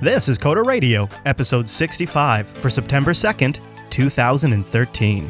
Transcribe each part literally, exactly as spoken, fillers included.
This is Coder Radio, episode sixty-five for September second, two thousand thirteen.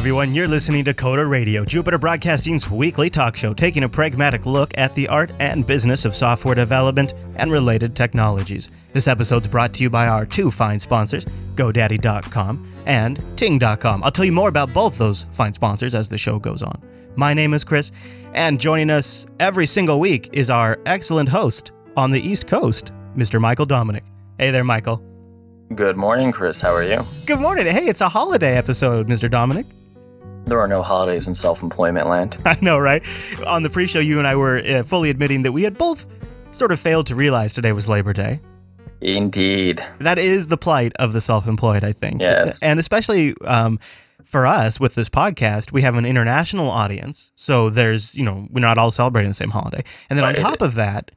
Everyone, you're listening to Coder Radio, Jupiter Broadcasting's weekly talk show, taking a pragmatic look at the art and business of software development and related technologies. This episode's brought to you by our two fine sponsors, GoDaddy dot com and Ting dot com. I'll tell you more about both those fine sponsors as the show goes on. My name is Chris, and joining us every single week is our excellent host on the East Coast, Mister Michael Dominic. Hey there, Michael. Good morning, Chris. How are you? Good morning. Hey, it's a holiday episode, Mister Dominic. There are no holidays in self-employment land. I know, right? On the pre-show, you and I were uh, fully admitting that we had both sort of failed to realize today was Labor Day. Indeed. That is the plight of the self-employed, I think. Yes. And especially um, for us with this podcast, we have an international audience. So there's, you know, we're not all celebrating the same holiday. And then right. on top of that,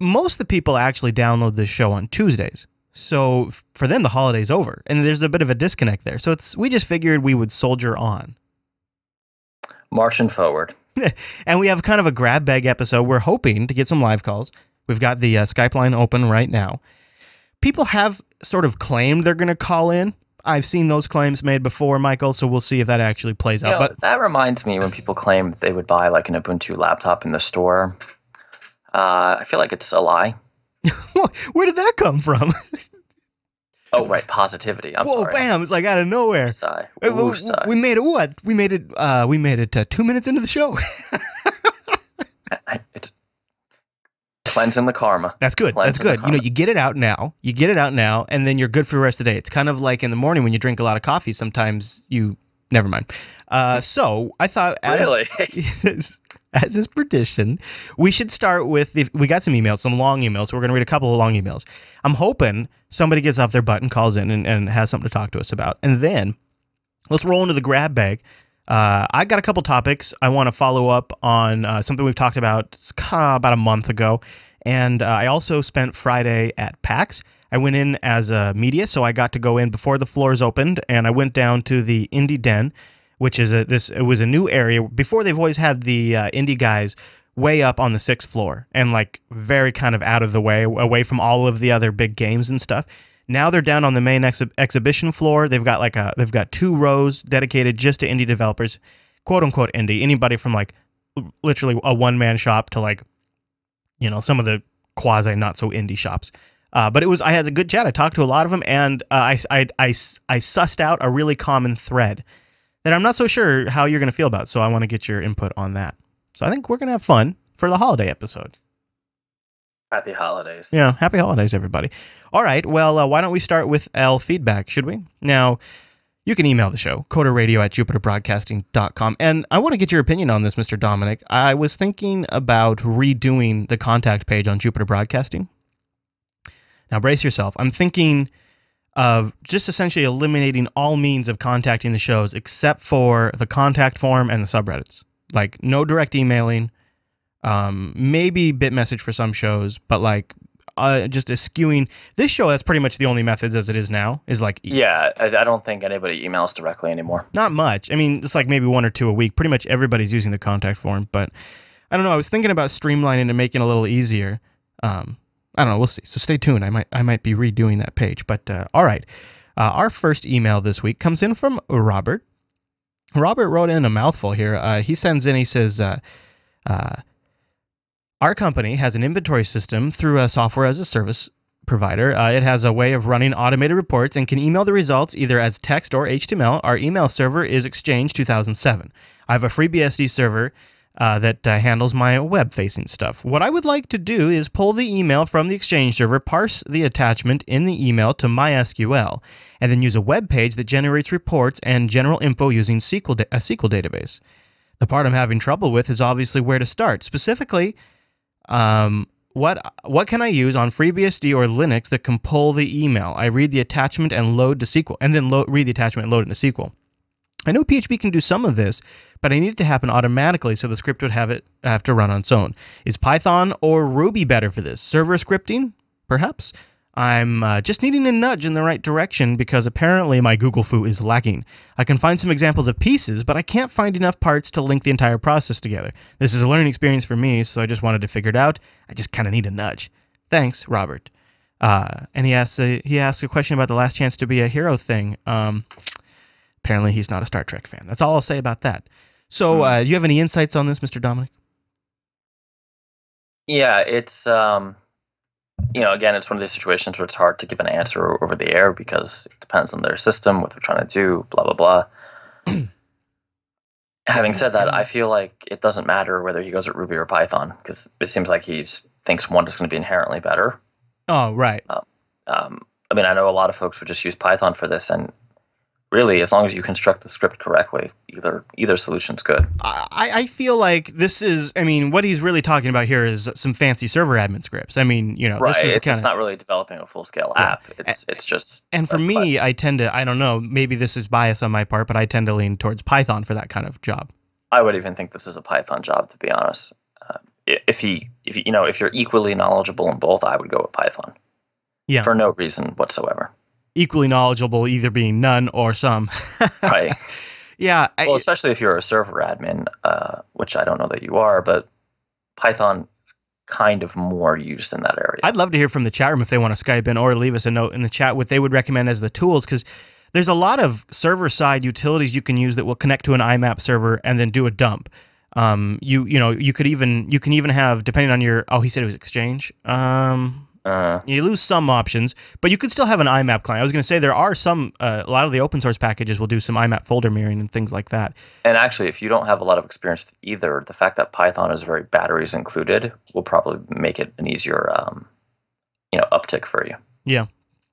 most of the people actually download this show on Tuesdays. So for them, the holiday's over. And there's a bit of a disconnect there. So it's we just figured we would soldier on. Marching forward. And we have kind of a grab bag episode. We're hoping to get some live calls. We've got the uh, Skype line open right now. People have sort of claimed they're going to call in. I've seen those claims made before, Michael, so we'll see if that actually plays you out. Know, but that reminds me when people claim they would buy like an Ubuntu laptop in the store. Uh, I feel like it's a lie. Where did that come from? Oh, right. Positivity. I'm Whoa, sorry. bam. It's like out of nowhere. Sigh. Ooh, we, sigh. we made it what? We made it uh, We made it uh, two minutes into the show. It's cleansing the karma. That's good. Cleansing That's good. You know, you get it out now. You get it out now, and then you're good for the rest of the day. It's kind of like in the morning when you drink a lot of coffee. Sometimes you... Never mind. Uh, so I thought... As, really? As is tradition, we should start with, if we got some emails, some long emails, so we're going to read a couple of long emails. I'm hoping somebody gets off their butt and calls in and, and has something to talk to us about. And then let's roll into the grab bag. Uh, I got a couple topics. I want to follow up on uh, something we've talked about uh, about a month ago. And uh, I also spent Friday at PAX. I went in as a media, so I got to go in before the floors opened, and I went down to the Indie Den, which is a, this it was a new area. Before, they've always had the uh, indie guys way up on the sixth floor and like very kind of out of the way, away from all of the other big games and stuff. Now they're down on the main ex exhibition floor. They've got like a they've got two rows dedicated just to indie developers, quote unquote indie. Anybody from like literally a one man shop to like, you know, some of the quasi not so indie shops. Uh, but it was I had a good chat. I talked to a lot of them, and uh, I, I I I sussed out a really common thread that I'm not so sure how you're going to feel about, so I want to get your input on that. So I think we're going to have fun for the holiday episode. Happy holidays. Yeah, happy holidays, everybody. All right, well, uh, why don't we start with L feedback, should we? Now, you can email the show, coder radio at jupiter broadcasting dot com, and I want to get your opinion on this, Mister Dominic. I was thinking about redoing the contact page on Jupiter Broadcasting. Now, brace yourself. I'm thinking of just essentially eliminating all means of contacting the shows except for the contact form and the subreddits. Like, no direct emailing, um, maybe bit message for some shows, but, like, uh, just eschewing. This show, that's pretty much the only methods as it is now, is, like... E yeah, I, I don't think anybody emails directly anymore. Not much. I mean, it's, like, maybe one or two a week. Pretty much everybody's using the contact form, but... I don't know. I was thinking about streamlining and making it a little easier, um... I don't know. We'll see. So stay tuned. I might I might be redoing that page. But uh, all right. Uh, our first email this week comes in from Robert. Robert wrote in a mouthful here. Uh, he sends in, he says, uh, uh, our company has an inventory system through a software as a service provider. Uh, it has a way of running automated reports and can email the results either as text or H T M L. Our email server is Exchange two thousand seven. I have a FreeBSD server Uh, that uh, handles my web-facing stuff. What I would like to do is pull the email from the Exchange server, parse the attachment in the email to MySQL, and then use a web page that generates reports and general info using S Q L a S Q L database. The part I'm having trouble with is obviously where to start. Specifically, um, what, what can I use on FreeBSD or Linux that can pull the email? I read the attachment and load to S Q L, and then load, read the attachment and load it into S Q L. I know P H P can do some of this, but I need it to happen automatically, so the script would have it have to run on its own. Is Python or Ruby better for this? Server scripting, perhaps? I'm uh, just needing a nudge in the right direction because apparently my Google foo is lacking. I can find some examples of pieces, but I can't find enough parts to link the entire process together. This is a learning experience for me, so I just wanted to figure it out. I just kind of need a nudge. Thanks, Robert. Uh, and he asks, a, he asks a question about the last chance to be a hero thing. Um, apparently he's not a Star Trek fan. That's all I'll say about that. So uh, do you have any insights on this, Mister Dominic? Yeah, it's... Um... You know, again, it's one of these situations where it's hard to give an answer over the air because it depends on their system, what they're trying to do, blah, blah, blah. Having said that, I feel like it doesn't matter whether he goes at Ruby or Python because it seems like he thinks one is going to be inherently better. Oh, right. Um, um, I mean, I know a lot of folks would just use Python for this, and really, as long as you construct the script correctly, either either solution's good. I, I feel like this is, I mean, what he's really talking about here is some fancy server admin scripts. I mean, you know, right. this is it's, kinda, it's not really developing a full-scale yeah. app. It's and, it's just... And for me, fun. I tend to, I don't know, maybe this is bias on my part, but I tend to lean towards Python for that kind of job. I would even think this is a Python job, to be honest. Uh, if he, if you know, if you're equally knowledgeable in both, I would go with Python. Yeah. For no reason whatsoever. Equally knowledgeable, either being none or some. Right. Yeah. I, well, especially if you're a server admin, uh, which I don't know that you are, but Python is kind of more used in that area. I'd love to hear from the chat room if they want to Skype in or leave us a note in the chat what they would recommend as the tools, because there's a lot of server-side utilities you can use that will connect to an I map server and then do a dump. Um, you you know you could even you can even have, depending on your oh he said it was Exchange. Um, Uh, you lose some options, but you could still have an I map client. I was going to say there are some, uh, a lot of the open source packages will do some I map folder mirroring and things like that. And actually, if you don't have a lot of experience with either, the fact that Python is very batteries included will probably make it an easier, um, you know, uptick for you. Yeah.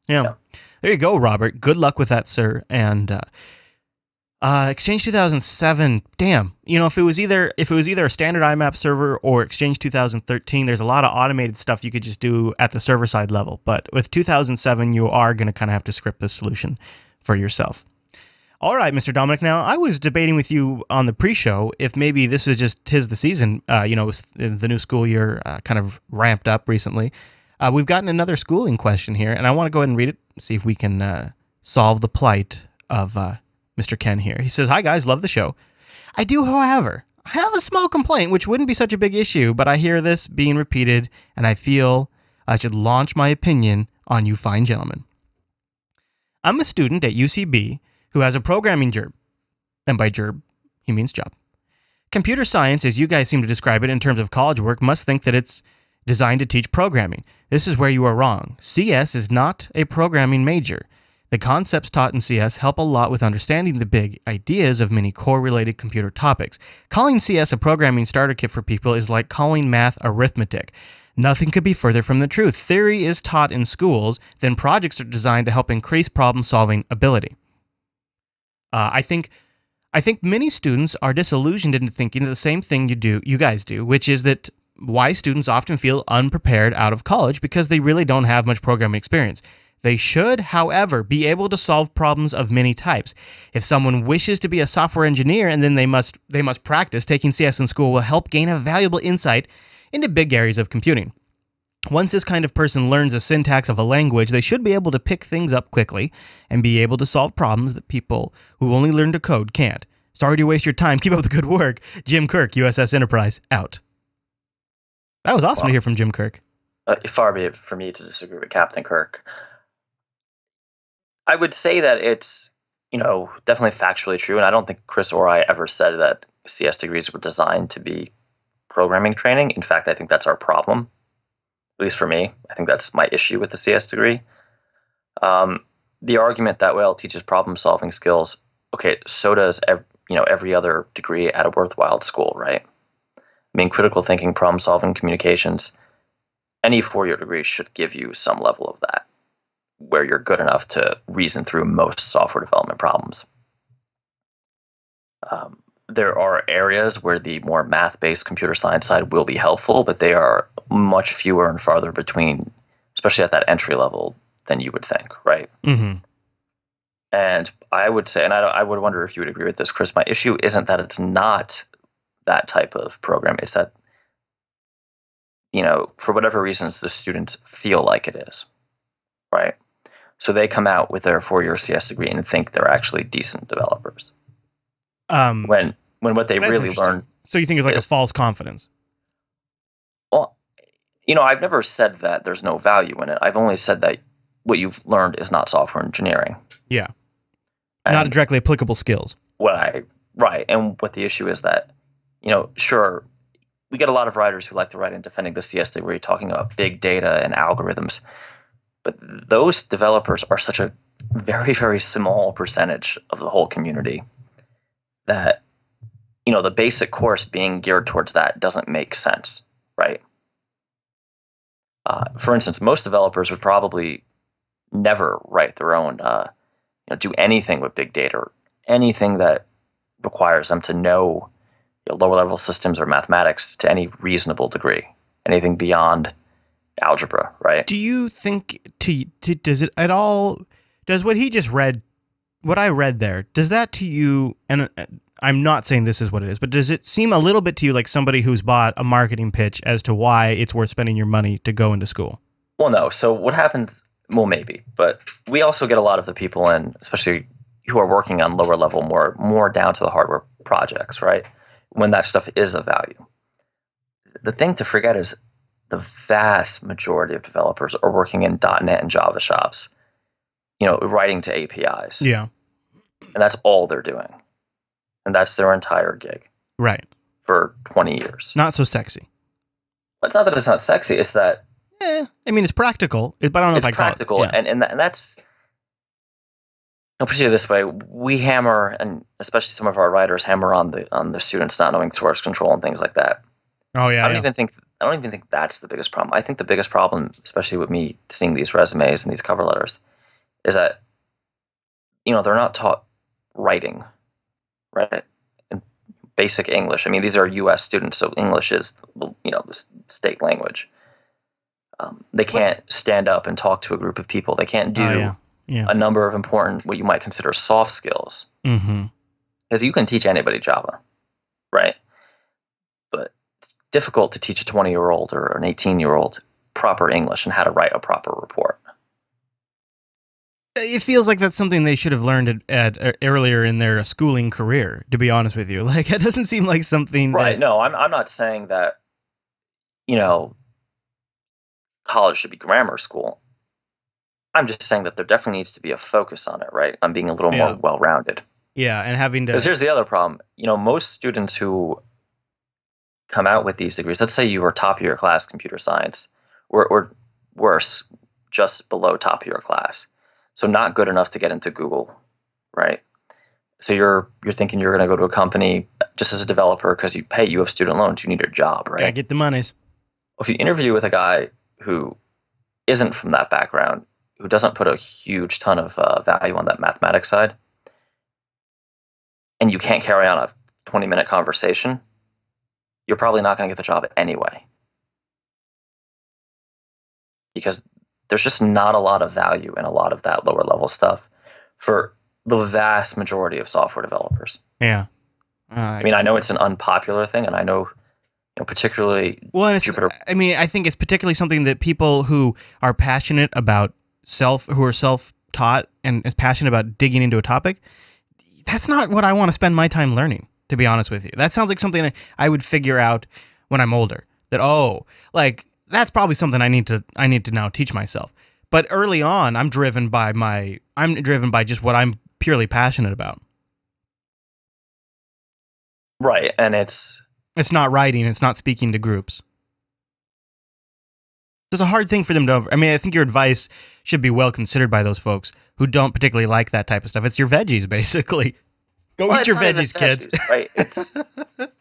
yeah, yeah. There you go, Robert. Good luck with that, sir. And uh, uh, Exchange two thousand seven. Damn. You know, if it was either if it was either a standard I map server or Exchange two thousand thirteen, there's a lot of automated stuff you could just do at the server-side level. But with two thousand seven, you are going to kind of have to script this solution for yourself. All right, Mister Dominic. Now, I was debating with you on the pre-show if maybe this was just 'tis the season. Uh, you know, the new school year uh, kind of ramped up recently. Uh, we've gotten another schooling question here, and I want to go ahead and read it, see if we can uh, solve the plight of uh, Mister Ken here. He says, "Hi, guys. Love the show. I do, however, have a small complaint, which wouldn't be such a big issue, but I hear this being repeated, and I feel I should launch my opinion on you fine gentlemen. I'm a student at U C B who has a programming gerb, and by gerb, he means job. Computer science, as you guys seem to describe it in terms of college work, must think that it's designed to teach programming. This is where you are wrong. C S is not a programming major. The concepts taught in C S help a lot with understanding the big ideas of many core-related computer topics. Calling C S a programming starter kit for people is like calling math arithmetic. Nothing could be further from the truth. Theory is taught in schools, then projects are designed to help increase problem-solving ability. Uh, I think I think many students are disillusioned into thinking the same thing you do, you guys do, which is that why students often feel unprepared out of college because they really don't have much programming experience. They should, however, be able to solve problems of many types. If someone wishes to be a software engineer, and then they must they must practice, taking C S in school will help gain a valuable insight into big areas of computing. Once this kind of person learns the syntax of a language, they should be able to pick things up quickly and be able to solve problems that people who only learn to code can't. Sorry to waste your time. Keep up the good work. Jim Kirk, U S S Enterprise, out." That was awesome well, to hear from Jim Kirk. Uh, far be it for me to disagree with Captain Kirk. I would say that it's, you know, definitely factually true, and I don't think Chris or I ever said that C S degrees were designed to be programming training. In fact, I think that's our problem, at least for me. I think that's my issue with the C S degree. Um, the argument that, well, it teaches problem-solving skills, okay, so does ev- you know, every other degree at a worthwhile school, right? I mean, critical thinking, problem-solving, communications, any four-year degree should give you some level of that, where you're good enough to reason through most software development problems. Um, there are areas where the more math-based computer science side will be helpful, but they are much fewer and farther between, especially at that entry level, than you would think, right? Mm-hmm. And I would say, and I, I would wonder if you would agree with this, Chris, my issue isn't that it's not that type of program. It's that, you know, for whatever reasons, the students feel like it is, right? So they come out with their four-year C S degree and think they're actually decent developers. Um, when when what they really learn. So you think it's like is, a false confidence? Well, you know, I've never said that there's no value in it. I've only said that what you've learned is not software engineering. Yeah. And not directly applicable skills. What I right, and what the issue is that, you know, sure, we get a lot of writers who like to write in defending the C S degree, talking about big data and algorithms. But those developers are such a very, very small percentage of the whole community that, you know, the basic course being geared towards that doesn't make sense, right? Uh, for instance, most developers would probably never write their own, uh, you know, do anything with big data, or anything that requires them to know, you know, lower-level systems or mathematics to any reasonable degree, anything beyond algebra, right? Do you think to, to does it at all does what he just read what I read there does that to you, and I'm not saying this is what it is, but does it seem a little bit to you like somebody who's bought a marketing pitch as to why it's worth spending your money to go into school? Well, no. So what happens, well, maybe, but we also get a lot of the people in, especially who are working on lower level, more more down to the hardware projects, right? When that stuff is of value. The thing to forget is the vast majority of developers are working in dot net and Java shops, you know, writing to A P Is. Yeah. And that's all they're doing. And that's their entire gig. Right. For twenty years. Not so sexy. Well, it's not that it's not sexy. It's that... Eh, I mean, it's practical, but I don't know if I call it. It's practical. Yeah. And, and, that, and that's... I'll put it this way. We hammer, and especially some of our writers hammer on the on the students not knowing source control and things like that. Oh, yeah. I don't yeah. even think... I don't even think that's the biggest problem. I think the biggest problem, especially with me seeing these resumes and these cover letters, is that, you know, they're not taught writing, right? In basic English. I mean, these are U S students, so English is, you know, the state language. Um, they can't stand up and talk to a group of people. They can't do oh, yeah. Yeah. a number of important, what you might consider soft skills. Mm-hmm. Because you can teach anybody Java, right? Difficult to teach a twenty-year-old or an eighteen-year-old proper English and how to write a proper report. It feels like that's something they should have learned at, at earlier in their schooling career, to be honest with you. Like, it doesn't seem like something right. That, no, I'm I'm not saying that, you know, college should be grammar school. I'm just saying that there definitely needs to be a focus on it, right? On being a little yeah. more well-rounded. Yeah, and having to... Because here's the other problem. You know, most students who... come out with these degrees. Let's say you were top of your class computer science, or, or worse, just below top of your class. So not good enough to get into Google, right? So you're you're thinking you're going to go to a company just as a developer because you pay, you have student loans, you need a job, right? Gotta get the monies. If you interview with a guy who isn't from that background, who doesn't put a huge ton of uh, value on that mathematics side, and you can't carry on a twenty-minute conversation, you're probably not going to get the job anyway. Because there's just not a lot of value in a lot of that lower level stuff for the vast majority of software developers. Yeah. Uh, I mean, I know it's an unpopular thing, and I know, you know, particularly well, and it's, Jupiter. I mean, I think it's particularly something that people who are passionate about self, who are self-taught and is passionate about digging into a topic, that's not what I want to spend my time learning. To be honest with you, that sounds like something I would figure out when I'm older. That oh, like that's probably something I need to I need to now teach myself. But early on, I'm driven by my I'm driven by just what I'm purely passionate about. Right, and it's it's not writing, it's not speaking to groups. It's a hard thing for them to. I mean, I think your advice should be well considered by those folks who don't particularly like that type of stuff. It's your veggies, basically. Go well, eat your veggies, kids. Veggies, right? It's,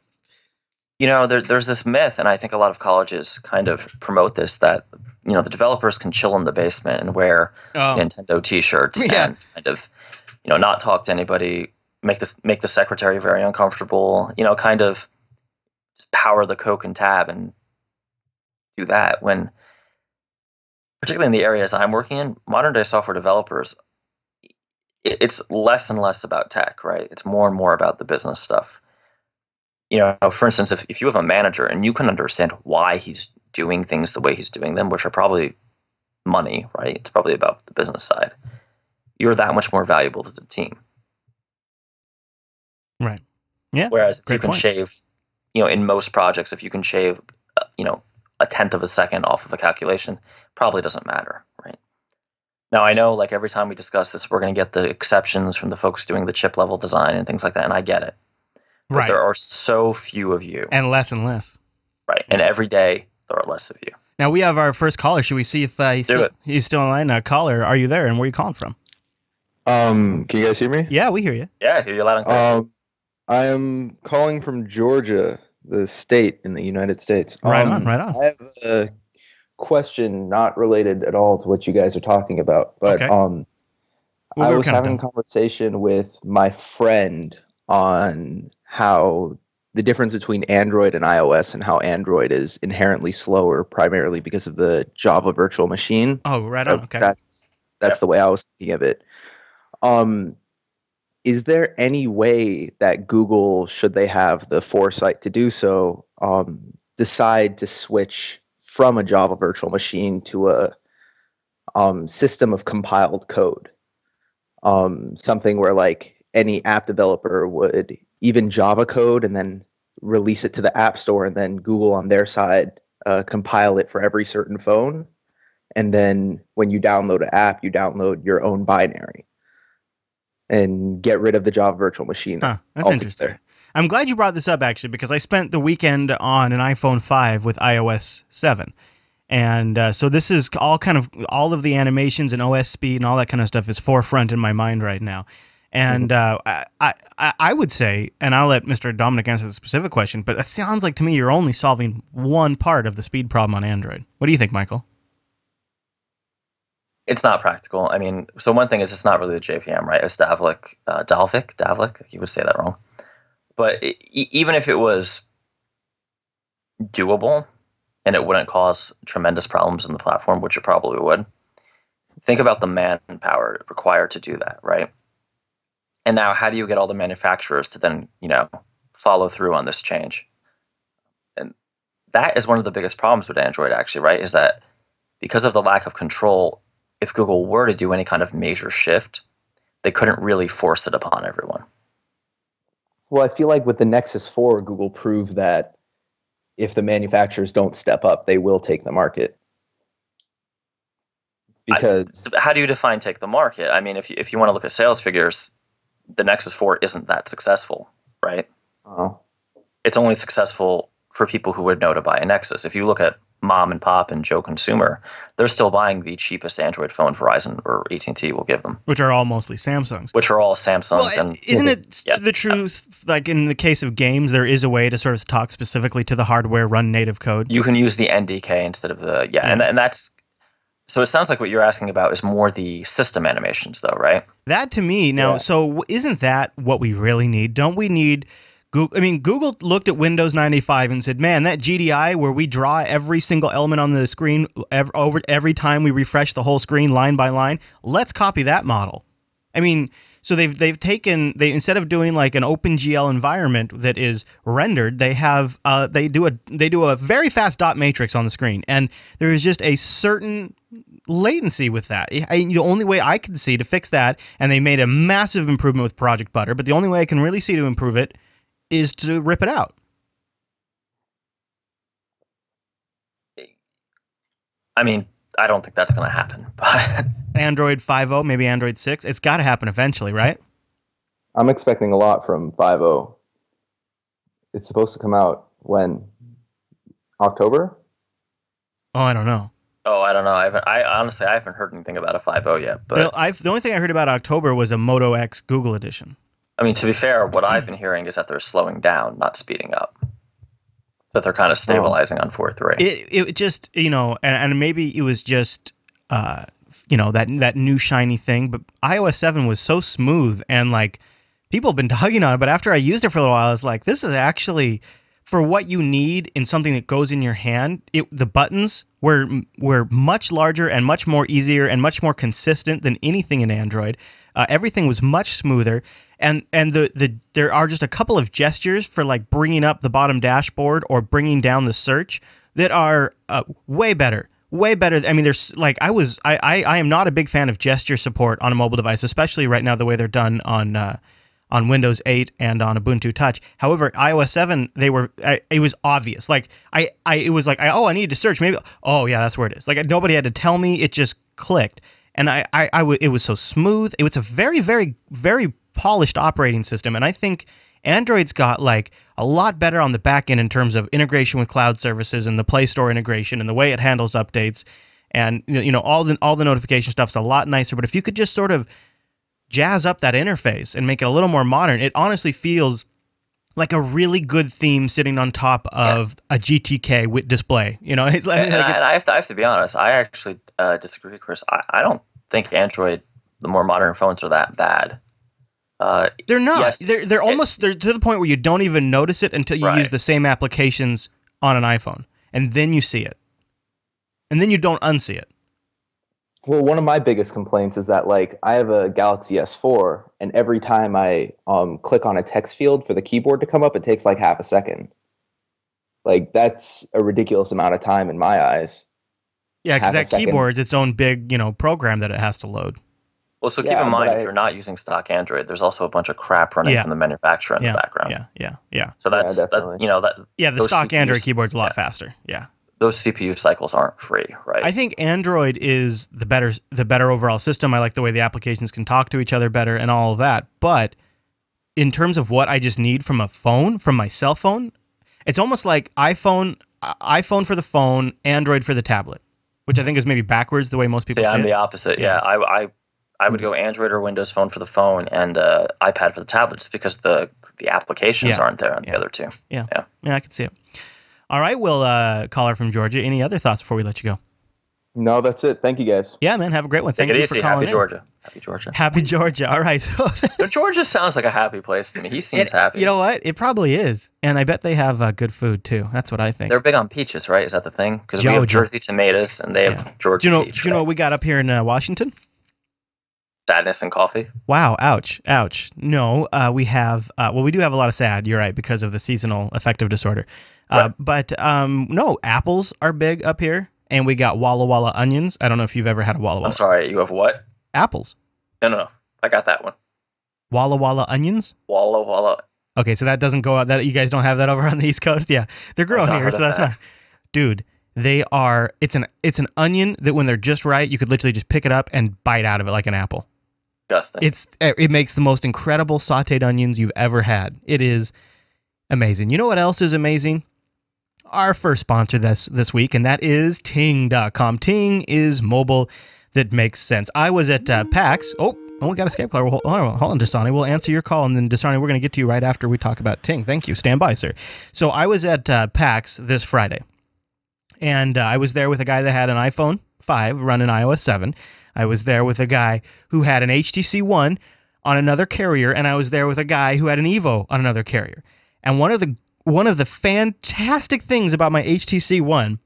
you know, there, there's this myth, and I think a lot of colleges kind of promote this, that, you know, the developers can chill in the basement and wear um, Nintendo T-shirts yeah. and kind of, you know, not talk to anybody, make the, make the secretary very uncomfortable, you know, kind of just power the Coke and tab and do that. When, particularly in the areas I'm working in, modern-day software developers, it's less and less about tech, right? It's more and more about the business stuff. You know, for instance, if, if you have a manager and you can understand why he's doing things the way he's doing them, which are probably money, right? It's probably about the business side. You're that much more valuable to the team. Right. Yeah. Whereas if you can point. shave, you know, in most projects, if you can shave, uh, you know, a tenth of a second off of a calculation, probably doesn't matter, right? Now, I know, like, every time we discuss this, we're going to get the exceptions from the folks doing the chip level design and things like that, and I get it. But right. there are so few of you. And less and less. Right. And every day, there are less of you. Now, we have our first caller. Should we see if uh, he's, still, he's still online? Uh, caller, are you there, and where are you calling from? Um, can you guys hear me? Yeah, we hear you. Yeah, I hear you loud and clear. Um, I am calling from Georgia, the state in the United States. Um, right on, right on. I have a question not related at all to what you guys are talking about, but okay. um, well, I was having a conversation with my friend on how the difference between Android and iOS and how Android is inherently slower primarily because of the Java virtual machine. Oh, right on, okay. That's, that's yep. the way I was thinking of it. Um, is there any way that Google, should they have the foresight to do so, um, decide to switch from a Java virtual machine to a um, system of compiled code? Um, something where like any app developer would even Java code and then release it to the App Store, and then Google on their side uh, compile it for every certain phone. And then when you download an app, you download your own binary. And get rid of the Java virtual machine. Huh, that's interesting. I'm glad you brought this up, actually, because I spent the weekend on an iPhone five with iOS seven. And uh, so this is all kind of, all of the animations and O S speed and all that kind of stuff is forefront in my mind right now. And uh, I, I, I would say, and I'll let Mister Dominic answer the specific question, but it sounds like to me you're only solving one part of the speed problem on Android. What do you think, Michael? It's not practical. I mean, so one thing is it's not really the J V M, right? It's Dalvik, uh, Dalvik, Dalvik. You would say that wrong. But it, even if it was doable and it wouldn't cause tremendous problems in the platform, which it probably would, think about the manpower required to do that, right? And now how do you get all the manufacturers to then, you know, follow through on this change? And that is one of the biggest problems with Android, actually, right? Is that because of the lack of control, if Google were to do any kind of major shift, they couldn't really force it upon everyone. Well, I feel like with the Nexus four, Google proved that if the manufacturers don't step up, they will take the market. Because I, how do you define take the market? I mean, if you, if you want to look at sales figures, the Nexus four isn't that successful, right? Oh. It's only successful for people who would know to buy a Nexus. If you look at mom and pop and Joe consumer, they're still buying the cheapest Android phone Verizon or A T and T will give them. Which are all mostly Samsungs. Which are all Samsungs. Well, and isn't it yeah, the truth, yeah. like in the case of games, there is a way to sort of talk specifically to the hardware, run native code? You can use the N D K instead of the, yeah, yeah. And, and that's, so it sounds like what you're asking about is more the system animations though, right? That to me, now, yeah. so isn't that what we really need? Don't we need... I mean, Google looked at Windows ninety-five and said, man, that G D I where we draw every single element on the screen every, over every time we refresh the whole screen line by line, let's copy that model. I mean, so they've they've taken, they instead of doing like an OpenGL environment that is rendered, they have uh, they do a they do a very fast dot matrix on the screen, and there is just a certain latency with that. I, the only way I could see to fix that, and they made a massive improvement with Project Butter, but the only way I can really see to improve it is to rip it out. I mean, I don't think that's going to happen. But Android five point oh, maybe Android six. It's got to happen eventually, right? I'm expecting a lot from five point oh. It's supposed to come out when? October? Oh, I don't know. Oh, I don't know. I, haven't, I honestly, I haven't heard anything about a five point oh yet. But no, I've, the only thing I heard about October was a Moto X Google edition. I mean, to be fair, what I've been hearing is that they're slowing down, not speeding up. That they're kind of stabilizing on four point three. It, it just, you know, and, and maybe it was just, uh, you know, that that new shiny thing. But iOS seven was so smooth, and like people have been hugging on it. But after I used it for a little while, I was like, this is actually for what you need in something that goes in your hand. It, the buttons were were much larger and much more easier and much more consistent than anything in Android. Uh, everything was much smoother. And and the, the there are just a couple of gestures for like bringing up the bottom dashboard or bringing down the search that are uh, way better, way better. I mean, there's like I was I, I I am not a big fan of gesture support on a mobile device, especially right now the way they're done on uh, on Windows eight and on Ubuntu Touch. However, iOS seven they were I, it was obvious. Like I I it was like I, oh I needed to search maybe oh yeah that's where it is. Like nobody had to tell me, it just clicked, and I I, I w- it was so smooth. It was a very very very polished operating system, and I think Android's got like a lot better on the back end in terms of integration with cloud services and the Play Store integration and the way it handles updates, and you know all the all the notification stuff's a lot nicer. But if you could just sort of jazz up that interface and make it a little more modern, it honestly feels like a really good theme sitting on top of yeah. a G T K with display. You know, it's like, and, like and it, I have to I have to be honest. I actually uh, disagree, Chris. I, I don't think Android, the more modern phones, are that bad. Uh, they're not. Yes, they're they're almost they're to the point where you don't even notice it until you right. use the same applications on an iPhone, and then you see it, and then you don't unsee it. Well, one of my biggest complaints is that like I have a Galaxy S four, and every time I um, click on a text field for the keyboard to come up, it takes like half a second. Like that's a ridiculous amount of time in my eyes. Yeah, because that keyboard's its own big you know program that it has to load. Well, so keep yeah, in mind, I, if you're not using stock Android, there's also a bunch of crap running yeah. from the manufacturer in yeah, the background. Yeah, yeah, yeah. So that's, yeah, that, you know, that. Yeah, the stock C P Us, Android keyboard's a lot yeah. faster. Yeah. Those C P U cycles aren't free, right? I think Android is the better the better overall system. I like the way the applications can talk to each other better and all of that. But in terms of what I just need from a phone, from my cell phone, it's almost like iPhone, iPhone for the phone, Android for the tablet, which I think is maybe backwards the way most people See, say I'm it. I'm the opposite. Yeah, yeah I... I I would go Android or Windows Phone for the phone and uh, iPad for the tablet, just because the the applications yeah. aren't there on yeah. the other two. Yeah. yeah, yeah, I can see it. All right, we'll uh, caller from Georgia. Any other thoughts before we let you go? No, that's it. Thank you, guys. Yeah, man, have a great one. Thank Take it you easy. for calling Happy in. Georgia. Happy Georgia. Happy Georgia. All right. Georgia sounds like a happy place to me. He seems it, happy. You know what? It probably is, and I bet they have uh, good food too. That's what I think. They're big on peaches, right? Is that the thing? Because we have Jersey tomatoes, and they have yeah. Georgia. Do you know? Peach, do you know right? what we got up here in uh, Washington? Sadness and coffee. Wow. Ouch. Ouch. No, uh, we have, uh, well, we do have a lot of sad, you're right, because of the seasonal affective disorder. Uh, right. But um, no, apples are big up here, and we got Walla Walla onions. I don't know if you've ever had a Walla Walla. I'm sorry, you have what? Apples. No, no, no. I got that one. Walla Walla onions? Walla Walla. Okay, so that doesn't go out, that you guys don't have that over on the East Coast? Yeah, they're growing here, so that's that. not. Dude. They are, it's an it's an onion that when they're just right, you could literally just pick it up and bite out of it like an apple. Disgusting. It's it makes the most incredible sauteed onions you've ever had. It is amazing. You know what else is amazing? Our first sponsor this this week, and that is Ting dot com. Ting is mobile that makes sense. I was at uh, PAX. Oh, oh, we got a Skype caller. Hold on, hold on, Dasani. We'll answer your call, and then Dasani, we're going to get to you right after we talk about Ting. Thank you. Stand by, sir. So I was at uh, PAX this Friday. And uh, I was there with a guy that had an iPhone five running iOS seven. I was there with a guy who had an H T C One on another carrier, and I was there with a guy who had an Evo on another carrier. And one of the one of the fantastic things about my H T C One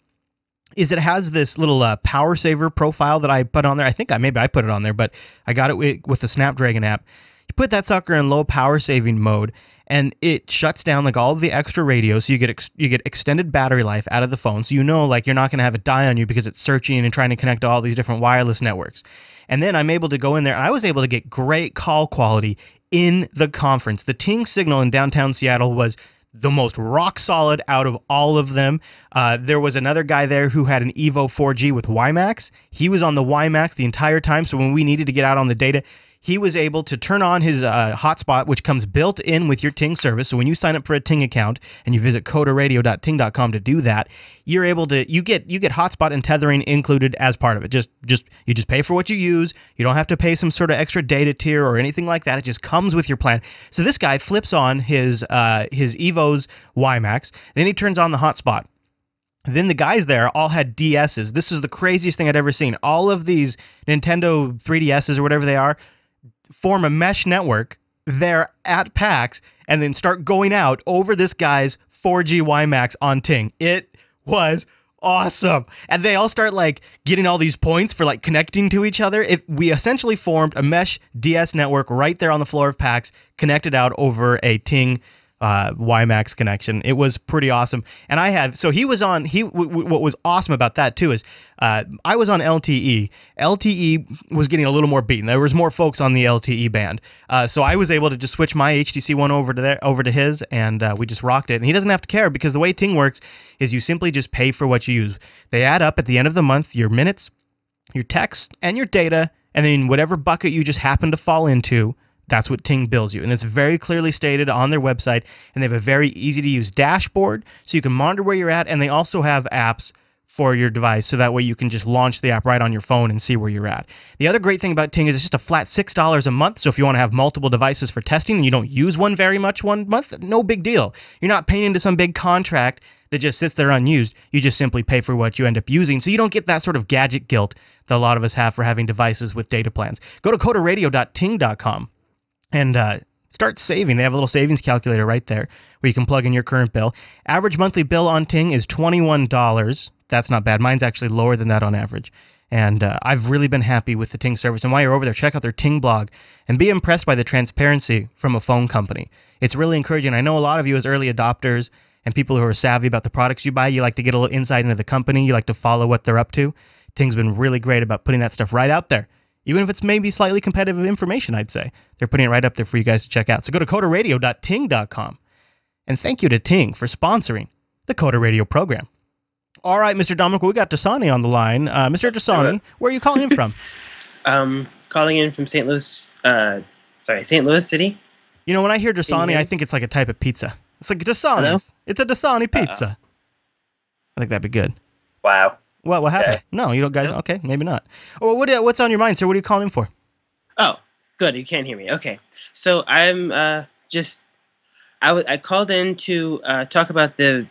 is it has this little uh, power saver profile that I put on there. I think I maybe I put it on there, but I got it with the Snapdragon app. You put that sucker in low power saving mode, and it shuts down like all of the extra radio, so you get ex- you get extended battery life out of the phone. So you know, like you're not going to have it die on you because it's searching and trying to connect to all these different wireless networks. And then I'm able to go in there. I was able to get great call quality in the conference. The Ting signal in downtown Seattle was the most rock solid out of all of them. Uh, there was another guy there who had an Evo four G with WiMAX. He was on the WiMAX the entire time. So when we needed to get out on the data, he was able to turn on his uh, hotspot, which comes built in with your Ting service. So when you sign up for a Ting account and you visit coder radio dot ting dot com to do that, you're able to you get you get hotspot and tethering included as part of it. Just just you just pay for what you use. You don't have to pay some sort of extra data tier or anything like that. It just comes with your plan. So this guy flips on his uh, his Evo's WiMAX, then he turns on the hotspot. Then the guys there all had D S's. This is the craziest thing I'd ever seen. All of these Nintendo three D S's or whatever they are form a mesh network there at PAX and then start going out over this guy's four G WiMAX on Ting. It was awesome. And they all start like getting all these points for like connecting to each other. If we essentially formed a mesh D S network right there on the floor of PAX, connected out over a Ting uh, WiMAX connection. It was pretty awesome. And I have, so he was on, he, w w what was awesome about that too is uh, I was on L T E. L T E was getting a little more beaten. There was more folks on the L T E band. Uh, so I was able to just switch my H T C One over to there, over to his, and uh, we just rocked it. And he doesn't have to care, because the way Ting works is you simply just pay for what you use. They add up at the end of the month, your minutes, your text, and your data, and then whatever bucket you just happen to fall into, that's what Ting bills you. And it's very clearly stated on their website, and they have a very easy to use dashboard so you can monitor where you're at, and they also have apps for your device, so that way you can just launch the app right on your phone and see where you're at. The other great thing about Ting is it's just a flat six dollars a month, so if you want to have multiple devices for testing and you don't use one very much one month, no big deal. You're not paying into some big contract that just sits there unused. You just simply pay for what you end up using, so you don't get that sort of gadget guilt that a lot of us have for having devices with data plans. Go to coder radio dot ting dot com. And uh, start saving. They have a little savings calculator right there where you can plug in your current bill. Average monthly bill on Ting is twenty-one dollars. That's not bad. Mine's actually lower than that on average. And uh, I've really been happy with the Ting service. And while you're over there, check out their Ting blog and be impressed by the transparency from a phone company. It's really encouraging. I know a lot of you as early adopters and people who are savvy about the products you buy, you like to get a little insight into the company. You like to follow what they're up to. Ting's been really great about putting that stuff right out there. Even if it's maybe slightly competitive information, I'd say. They're putting it right up there for you guys to check out. So go to coder radio dot ting dot com. And thank you to Ting for sponsoring the Coder Radio program. All right, Mister Dominic, we got Dasani on the line. Uh, Mister Dasani, where are you calling in from? um, calling in from Saint Louis, uh, sorry, Saint Louis City. You know, when I hear Dasani, I think it's like a type of pizza. It's like Dasani's. It's a Dasani pizza. Uh -oh. I think that'd be good. Wow. What, what happened? Yeah. No, you don't, guys. Nope. Okay, maybe not. Well, what, what's on your mind, sir? What are you calling in for? Oh, good. You can't hear me. Okay. So I'm uh, just, I, w I called in to uh, talk about the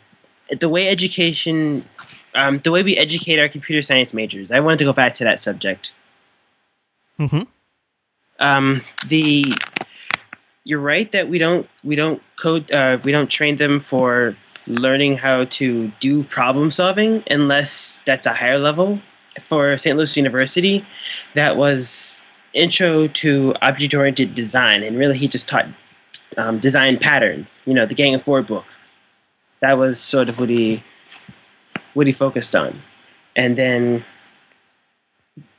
the way education, um, the way we educate our computer science majors. I wanted to go back to that subject. Mm-hmm. Um, the you're right that we don't we don't code uh, we don't train them for learning how to do problem solving, unless that's a higher level. For Saint Louis University, that was intro to object-oriented design, and really he just taught um, design patterns, you know, the Gang of Four book. That was sort of what he, what he focused on. And then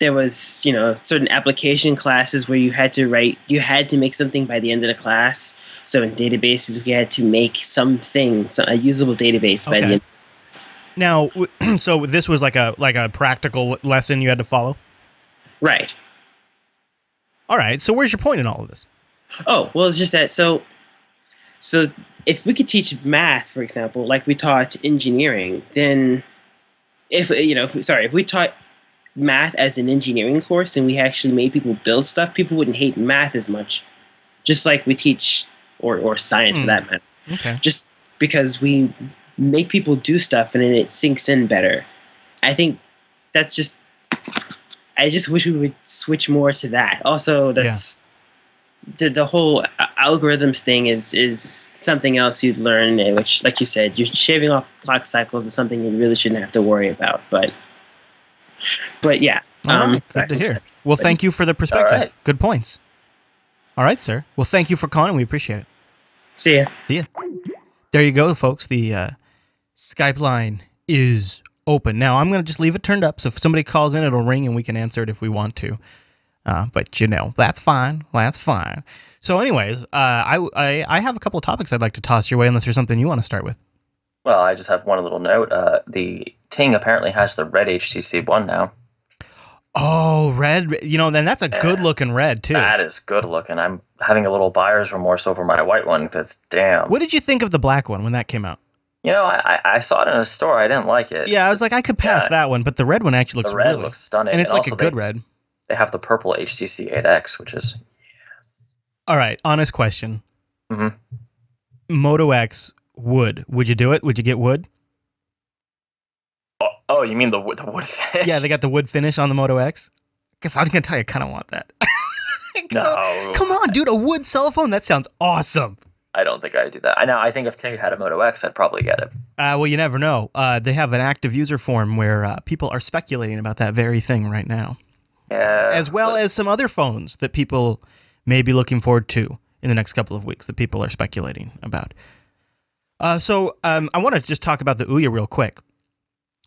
there was, you know, certain application classes where you had to write, you had to make something by the end of the class. So in databases, we had to make something, so a usable database by okay. the end of the class. Now, so this was like a, like a practical lesson you had to follow? Right. All right. So where's your point in all of this? Oh, well, it's just that, so, so if we could teach math, for example, like we taught engineering, then if, you know, if, sorry, if we taught math as an engineering course and we actually made people build stuff, people wouldn't hate math as much, just like we teach, or, or science mm. for that matter. Okay. Just because we make people do stuff and then it sinks in better. I think that's just, I just wish we would switch more to that. Also, that's yeah. the, the whole algorithms thing is, is something else you'd learn, which, like you said, you're shaving off clock cycles is something you really shouldn't have to worry about, but But yeah, um, right. good to hear. Well, thank you for the perspective. Right. Good points. All right, sir. Well, thank you for calling. We appreciate it. See ya. See ya. There you go, folks. The uh, Skype line is open. Now, I'm going to just leave it turned up. So if somebody calls in, it'll ring and we can answer it if we want to. Uh, but, you know, that's fine. That's fine. So anyways, uh, I, I, I have a couple of topics I'd like to toss your way, unless there's something you want to start with. Well, I just have one little note. Uh, the Ting apparently has the red H T C One now. Oh, red. You know, then that's a yeah. good-looking red, too. That is good-looking. I'm having a little buyer's remorse over my white one, because, damn. What did you think of the black one when that came out? You know, I, I saw it in a store. I didn't like it. Yeah, I was like, I could pass yeah. that one, but the red one actually looks really... The red really, looks stunning. And it's and like a good they, red. They have the purple H T C eight X, which is... All right, honest question. Mm-hmm. Moto X... Wood. Would you do it? Would you get wood? Oh, oh you mean the, the wood finish? Yeah, they got the wood finish on the Moto X. Because I was going to tell you, I kind of want that. No. Come on, dude, a wood cell phone? That sounds awesome. I don't think I do that. I know. I think if Ting had a Moto X, I'd probably get it. Uh, well, you never know. Uh, they have an active user forum where uh, people are speculating about that very thing right now. Yeah. As well but, as some other phones that people may be looking forward to in the next couple of weeks that people are speculating about. Uh, so um, I want to just talk about the Ouya real quick.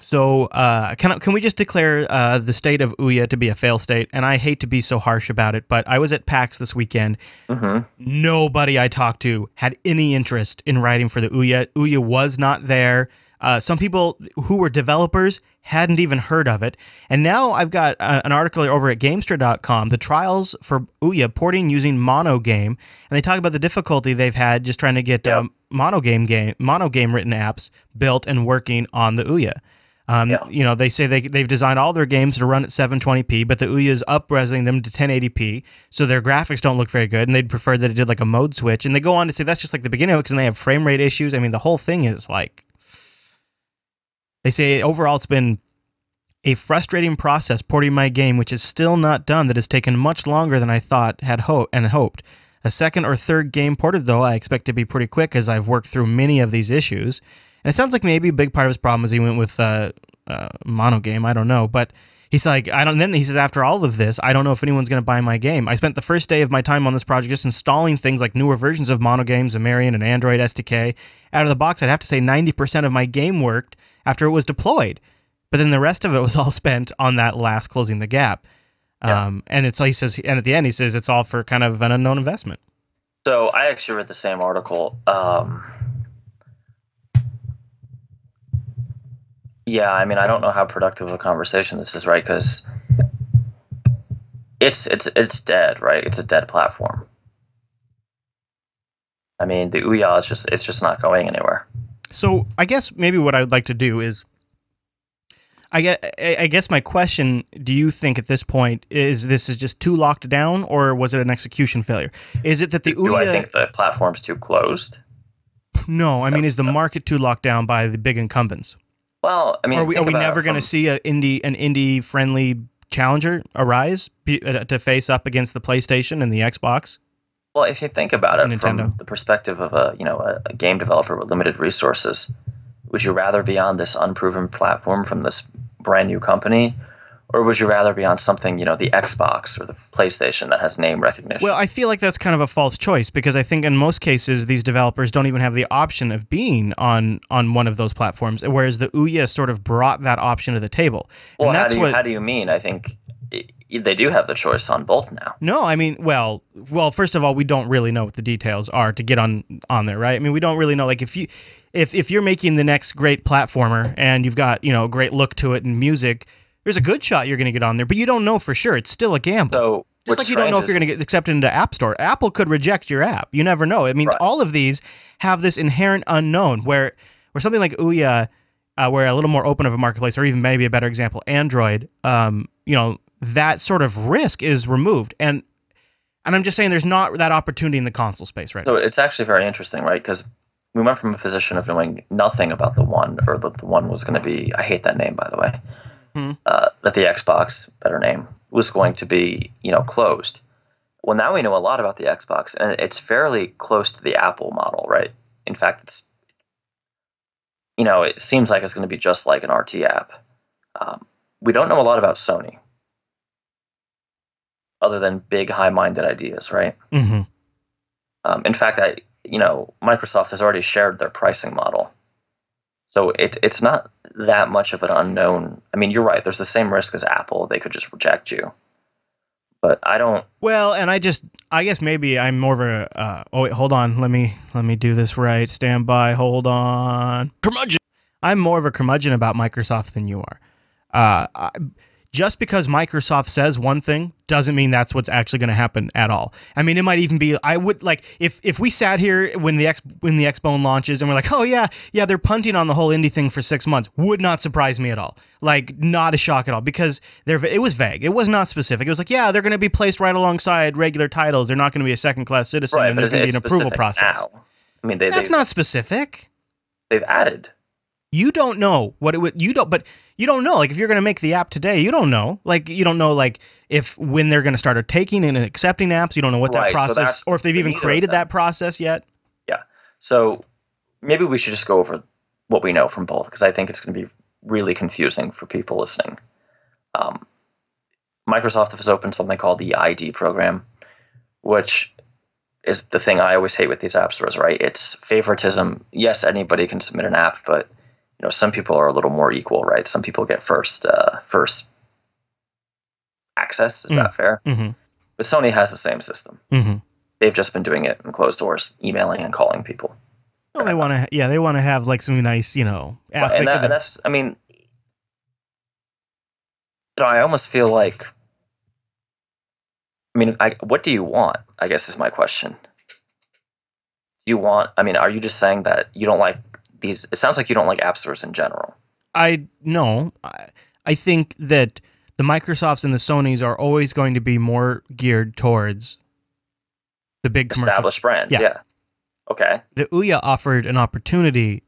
So uh, can, can we just declare uh, the state of Ouya to be a fail state? And I hate to be so harsh about it, but I was at PAX this weekend. Mm-hmm. Nobody I talked to had any interest in writing for the Ouya. Ouya was not there. Uh, some people who were developers hadn't even heard of it. And now I've got uh, an article over at Gamestra dot com, the trials for Ouya porting using monogame. And they talk about the difficulty they've had just trying to get yep. um, monogame game, monogame written apps built and working on the Ouya. Um, yeah. You know, they say they, they've designed all their games to run at seven twenty p, but the Ouya is up-resing them to ten eighty p, so their graphics don't look very good, and they'd prefer that it did like a mode switch. And they go on to say that's just like the beginning of it because they have frame rate issues. I mean, the whole thing is like... They say, overall, it's been a frustrating process porting my game, which is still not done, that has taken much longer than I thought had ho- and hoped. A second or third game ported, though, I expect to be pretty quick as I've worked through many of these issues. And it sounds like maybe a big part of his problem is he went with uh, uh, monogame. I don't know. But he's like, I don't. Then he says, after all of this, I don't know if anyone's going to buy my game. I spent the first day of my time on this project just installing things like newer versions of monogames, Zamarian, and Android S D K. Out of the box, I'd have to say ninety percent of my game worked after it was deployed. But then the rest of it was all spent on that last closing the gap. Yeah. Um, and it's all he says. And at the end, he says it's all for kind of an unknown investment. So I actually read the same article. Um Yeah, I mean, I don't know how productive of a conversation this is, right? Because it's it's it's dead, right? It's a dead platform. I mean, the Ouya is just it's just not going anywhere. So I guess maybe what I would like to do is, I guess, I guess my question: do you think at this point is this is just too locked down, or was it an execution failure? Is it that the Ouya? Do I think the platform's too closed? No, I mean, is the market too locked down by the big incumbents? Well, I mean, are we, are we never going to see a indie, an indie-friendly challenger arise be, uh, to face up against the PlayStation and the Xbox? Well, if you think about it Nintendo. From the perspective of a you know a, a game developer with limited resources, would you rather be on this unproven platform from this brand new company, or would you rather be on something you know the Xbox or the PlayStation that has name recognition? Well, I feel like that's kind of a false choice because I think in most cases these developers don't even have the option of being on on one of those platforms, whereas the Ouya sort of brought that option to the table. Well, and that's how do you, what, how do you mean? I think. They do have the choice on both now. No, I mean, well, well, first of all, we don't really know what the details are to get on on there, right? I mean, we don't really know. Like, if you, if if you're making the next great platformer and you've got you know a great look to it and music, there's a good shot you're going to get on there, but you don't know for sure. It's still a gamble. So, just like you don't know if you're going to get accepted into App Store. Apple could reject your app. You never know. I mean, right. All of these have this inherent unknown where, where something like Ouya, uh, where a little more open of a marketplace, or even maybe a better example, Android, um, you know. That sort of risk is removed. And and I'm just saying there's not that opportunity in the console space right now. So it's actually very interesting, right? Because we went from a position of knowing nothing about the One, or that the One was going to be, I hate that name, by the way, hmm. uh, that the Xbox, better name, was going to be, you know, closed. Well, now we know a lot about the Xbox, and it's fairly close to the Apple model, right? In fact, it's, you know, it seems like it's going to be just like an R T app. Um, we don't know a lot about Sony. Other than big, high-minded ideas, right? Mm-hmm. Um, in fact, I, you know, Microsoft has already shared their pricing model, so it it's not that much of an unknown. I mean, you're right. There's the same risk as Apple; they could just reject you. But I don't. Well, and I just, I guess maybe I'm more of a. Uh, oh wait, hold on. Let me let me do this right. Stand by. Hold on. Curmudgeon. I'm more of a curmudgeon about Microsoft than you are. Uh, I, Just because Microsoft says one thing doesn't mean that's what's actually going to happen at all. I mean, it might even be, I would like, if if we sat here when the X, when the X-Bone launches and we're like, oh yeah, yeah, they're punting on the whole indie thing for six months, would not surprise me at all. Like, not a shock at all, because they're, it was vague. It was not specific. It was like, yeah, they're going to be placed right alongside regular titles. They're not going to be a second-class citizen, right, and there's going to be an approval process. Now. I mean, they, that's not specific. They've added. You don't know what it would, you don't, but you don't know, like, if you're going to make the app today, you don't know, like, you don't know, like, if, when they're going to start taking and accepting apps, you don't know what that right, process, so or if they've even created that process yet. Yeah, So maybe we should just go over what we know from both, because I think it's going to be really confusing for people listening. Um, Microsoft has opened something called the I D program, which is the thing I always hate with these app stores, right? It's favoritism. Yes, anybody can submit an app, but you know, some people are a little more equal, right? Some people get first uh, first access. Is mm. that fair? Mm-hmm. But Sony has the same system. Mm-hmm. They've just been doing it in closed doors, emailing and calling people. Well, they want to, yeah, they want to have like some nice, you know, apps. Well, and that, and that's, I mean, you know, I almost feel like, I mean, I, what do you want? I guess is my question. Do you want, I mean, are you just saying that you don't like these? It sounds like you don't like app stores in general. I no, I, I think that the Microsofts and the Sonys are always going to be more geared towards the big commercial established brands. Yeah. yeah. Okay. The Ouya offered an opportunity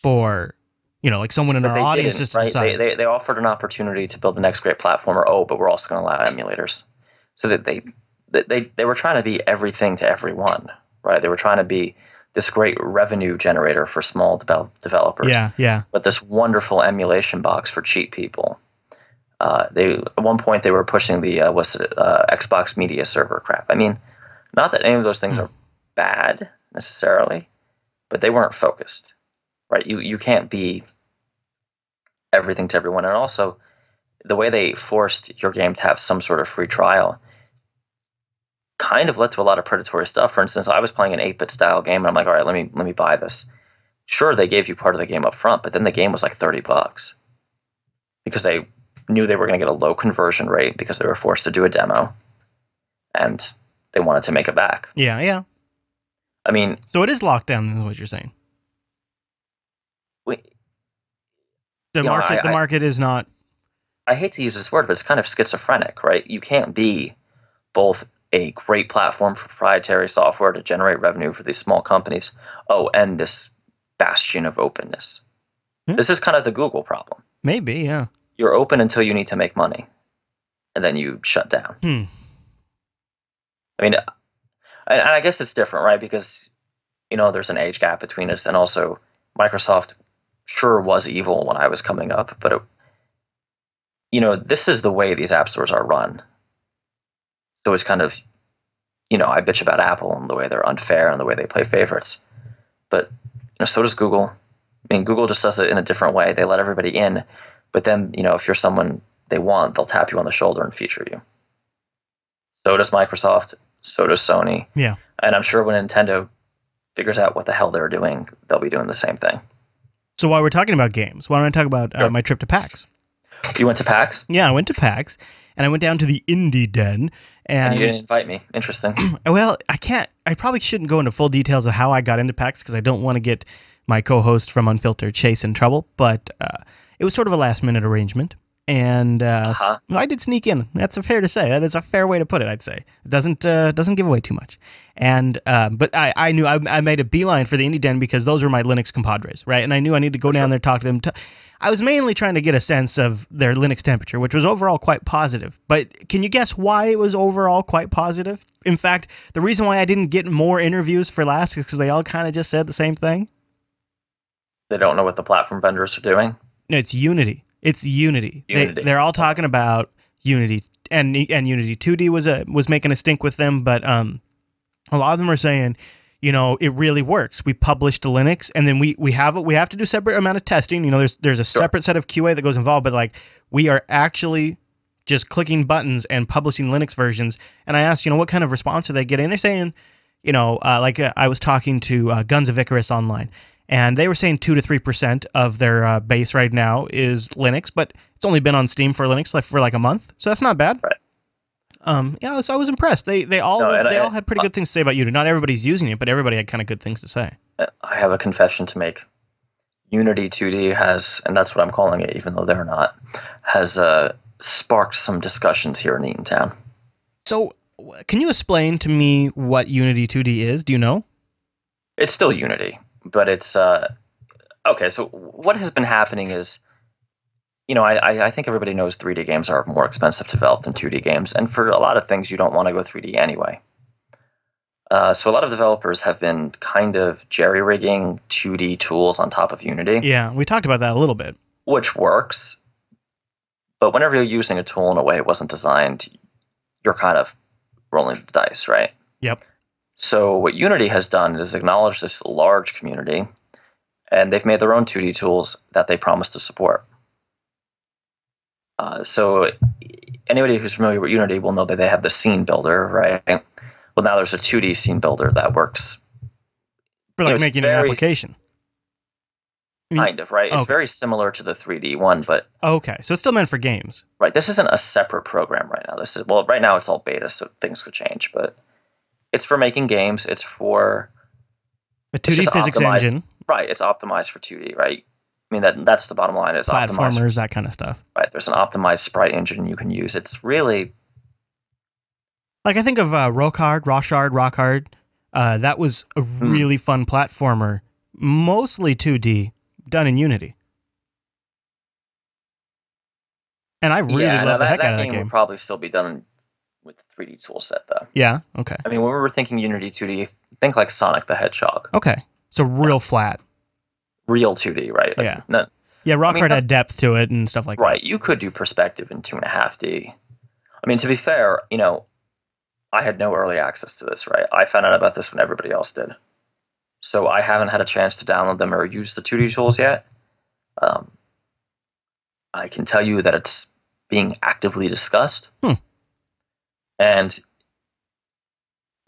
for, you know, like someone in but our audience just right? decided. They, they, they offered an opportunity to build the next great platformer. Oh, but we're also going to allow emulators. So that they, they, they, they were trying to be everything to everyone, right? They were trying to be this great revenue generator for small devel- developers. Yeah, yeah. But this wonderful emulation box for cheap people. Uh, they at one point they were pushing the uh, what's it, uh, Xbox Media Server crap. I mean, not that any of those things mm. are bad necessarily, but they weren't focused, right? You you can't be everything to everyone. And also, the way they forced your game to have some sort of free trial kind of led to a lot of predatory stuff. For instance, I was playing an eight-bit style game, and I'm like, all right, let me let me buy this. Sure, they gave you part of the game up front, but then the game was like thirty bucks because they knew they were going to get a low conversion rate because they were forced to do a demo, and they wanted to make it back. Yeah, yeah. I mean, so it is lockdown, is what you're saying. We, the you know, market, I, the market I, is not. I hate to use this word, but it's kind of schizophrenic, right? You can't be both a great platform for proprietary software to generate revenue for these small companies. Oh, and this bastion of openness. Hmm. This is kind of the Google problem. Maybe, yeah. You're open until you need to make money, and then you shut down. Hmm. I mean. And I guess it's different, right? Because, you know, there's an age gap between us. And also, Microsoft sure was evil when I was coming up. But, it, you know, this is the way these app stores are run. So it's kind of, you know, I bitch about Apple and the way they're unfair and the way they play favorites. But you know, so does Google. I mean, Google just does it in a different way. They let everybody in. But then, you know, if you're someone they want, they'll tap you on the shoulder and feature you. So does Microsoft. So does Sony. Yeah. And I'm sure when Nintendo figures out what the hell they're doing, they'll be doing the same thing. So while we're talking about games, why don't I talk about uh, sure. my trip to PAX? You went to PAX? Yeah, I went to PAX, and I went down to the Indie Den. And, and you didn't invite me. Interesting. Well, I can't. I probably shouldn't go into full details of how I got into PAX, because I don't want to get my co-host from Unfiltered, Chase, in trouble. But uh, it was sort of a last-minute arrangement. And uh, uh-huh. so I did sneak in. That's a fair to say. That is a fair way to put it, I'd say. It doesn't uh, doesn't give away too much. And uh, but I, I knew I, I made a beeline for the Indie Den because those were my Linux compadres, right? And I knew I needed to go down sure. there, talk to them. T- I was mainly trying to get a sense of their Linux temperature, which was overall quite positive. But can you guess why it was overall quite positive? In fact, the reason why I didn't get more interviews for last is because they all kind of just said the same thing. They don't know what the platform vendors are doing? No, it's Unity. It's Unity. Unity. They, they're all talking about Unity, and and Unity two D was a was making a stink with them, but um, a lot of them are saying, you know, it really works. We published to Linux, and then we we have we have to do separate amount of testing. You know, there's there's a sure. separate set of Q A that goes involved, but like we are actually just clicking buttons and publishing Linux versions. And I asked, you know, what kind of response are they getting? They're saying, you know, uh, like uh, I was talking to uh, Guns of Icarus online. And they were saying two to three percent of their uh, base right now is Linux, but it's only been on Steam for Linux like, for like a month, so that's not bad. Right. Um, yeah, so I was impressed. They they all no, they I, all had pretty uh, good things to say about Unity. Not everybody's using it, but everybody had kind of good things to say. I have a confession to make. Unity two D has, and that's what I'm calling it, even though they're not, has uh, sparked some discussions here in Eatontown. So can you explain to me what Unity two D is? Do you know? It's still Unity. But it's, uh, okay, so what has been happening is, you know, I, I think everybody knows three D games are more expensive to develop than two D games. And for a lot of things, you don't want to go three D anyway. Uh, so a lot of developers have been kind of jerry-rigging two D tools on top of Unity. Yeah, we talked about that a little bit. Which works. But whenever you're using a tool in a way it wasn't designed, you're kind of rolling the dice, right? Yep. So what Unity has done is acknowledge this large community, and they've made their own two D tools that they promised to support. Uh, so anybody who's familiar with Unity will know that they have the scene builder, right? Well, now there's a two D scene builder that works. For like making very, an application. Kind of, right? Okay. It's very similar to the three D one, but... Okay, so it's still meant for games. Right, this isn't a separate program right now. This is Well, right now it's all beta, so things could change, but it's for making games. It's for... A two D physics engine. Right, it's optimized for two D, right? I mean, that that's the bottom line. It's platformers, optimized for, that kind of stuff. Right, there's an optimized sprite engine you can use. It's really... Like, I think of uh, Rockhard, Roshard, Rockhard. Uh, that was a really mm. fun platformer, mostly two D, done in Unity. And I really yeah, love no, the heck that, out that of that game. That game will probably still be done with the three D toolset, though. Yeah, okay. I mean, when we were thinking Unity two D, think like Sonic the Hedgehog. Okay, so real yeah. flat. Real two D, right? Like, yeah. No, yeah, Rockhard I mean, had depth to it and stuff like right, that. Right, you could do perspective in two and a half D. I mean, to be fair, you know, I had no early access to this, right? I found out about this when everybody else did. So I haven't had a chance to download them or use the two D tools yet. Um, I can tell you that it's being actively discussed. Hmm. And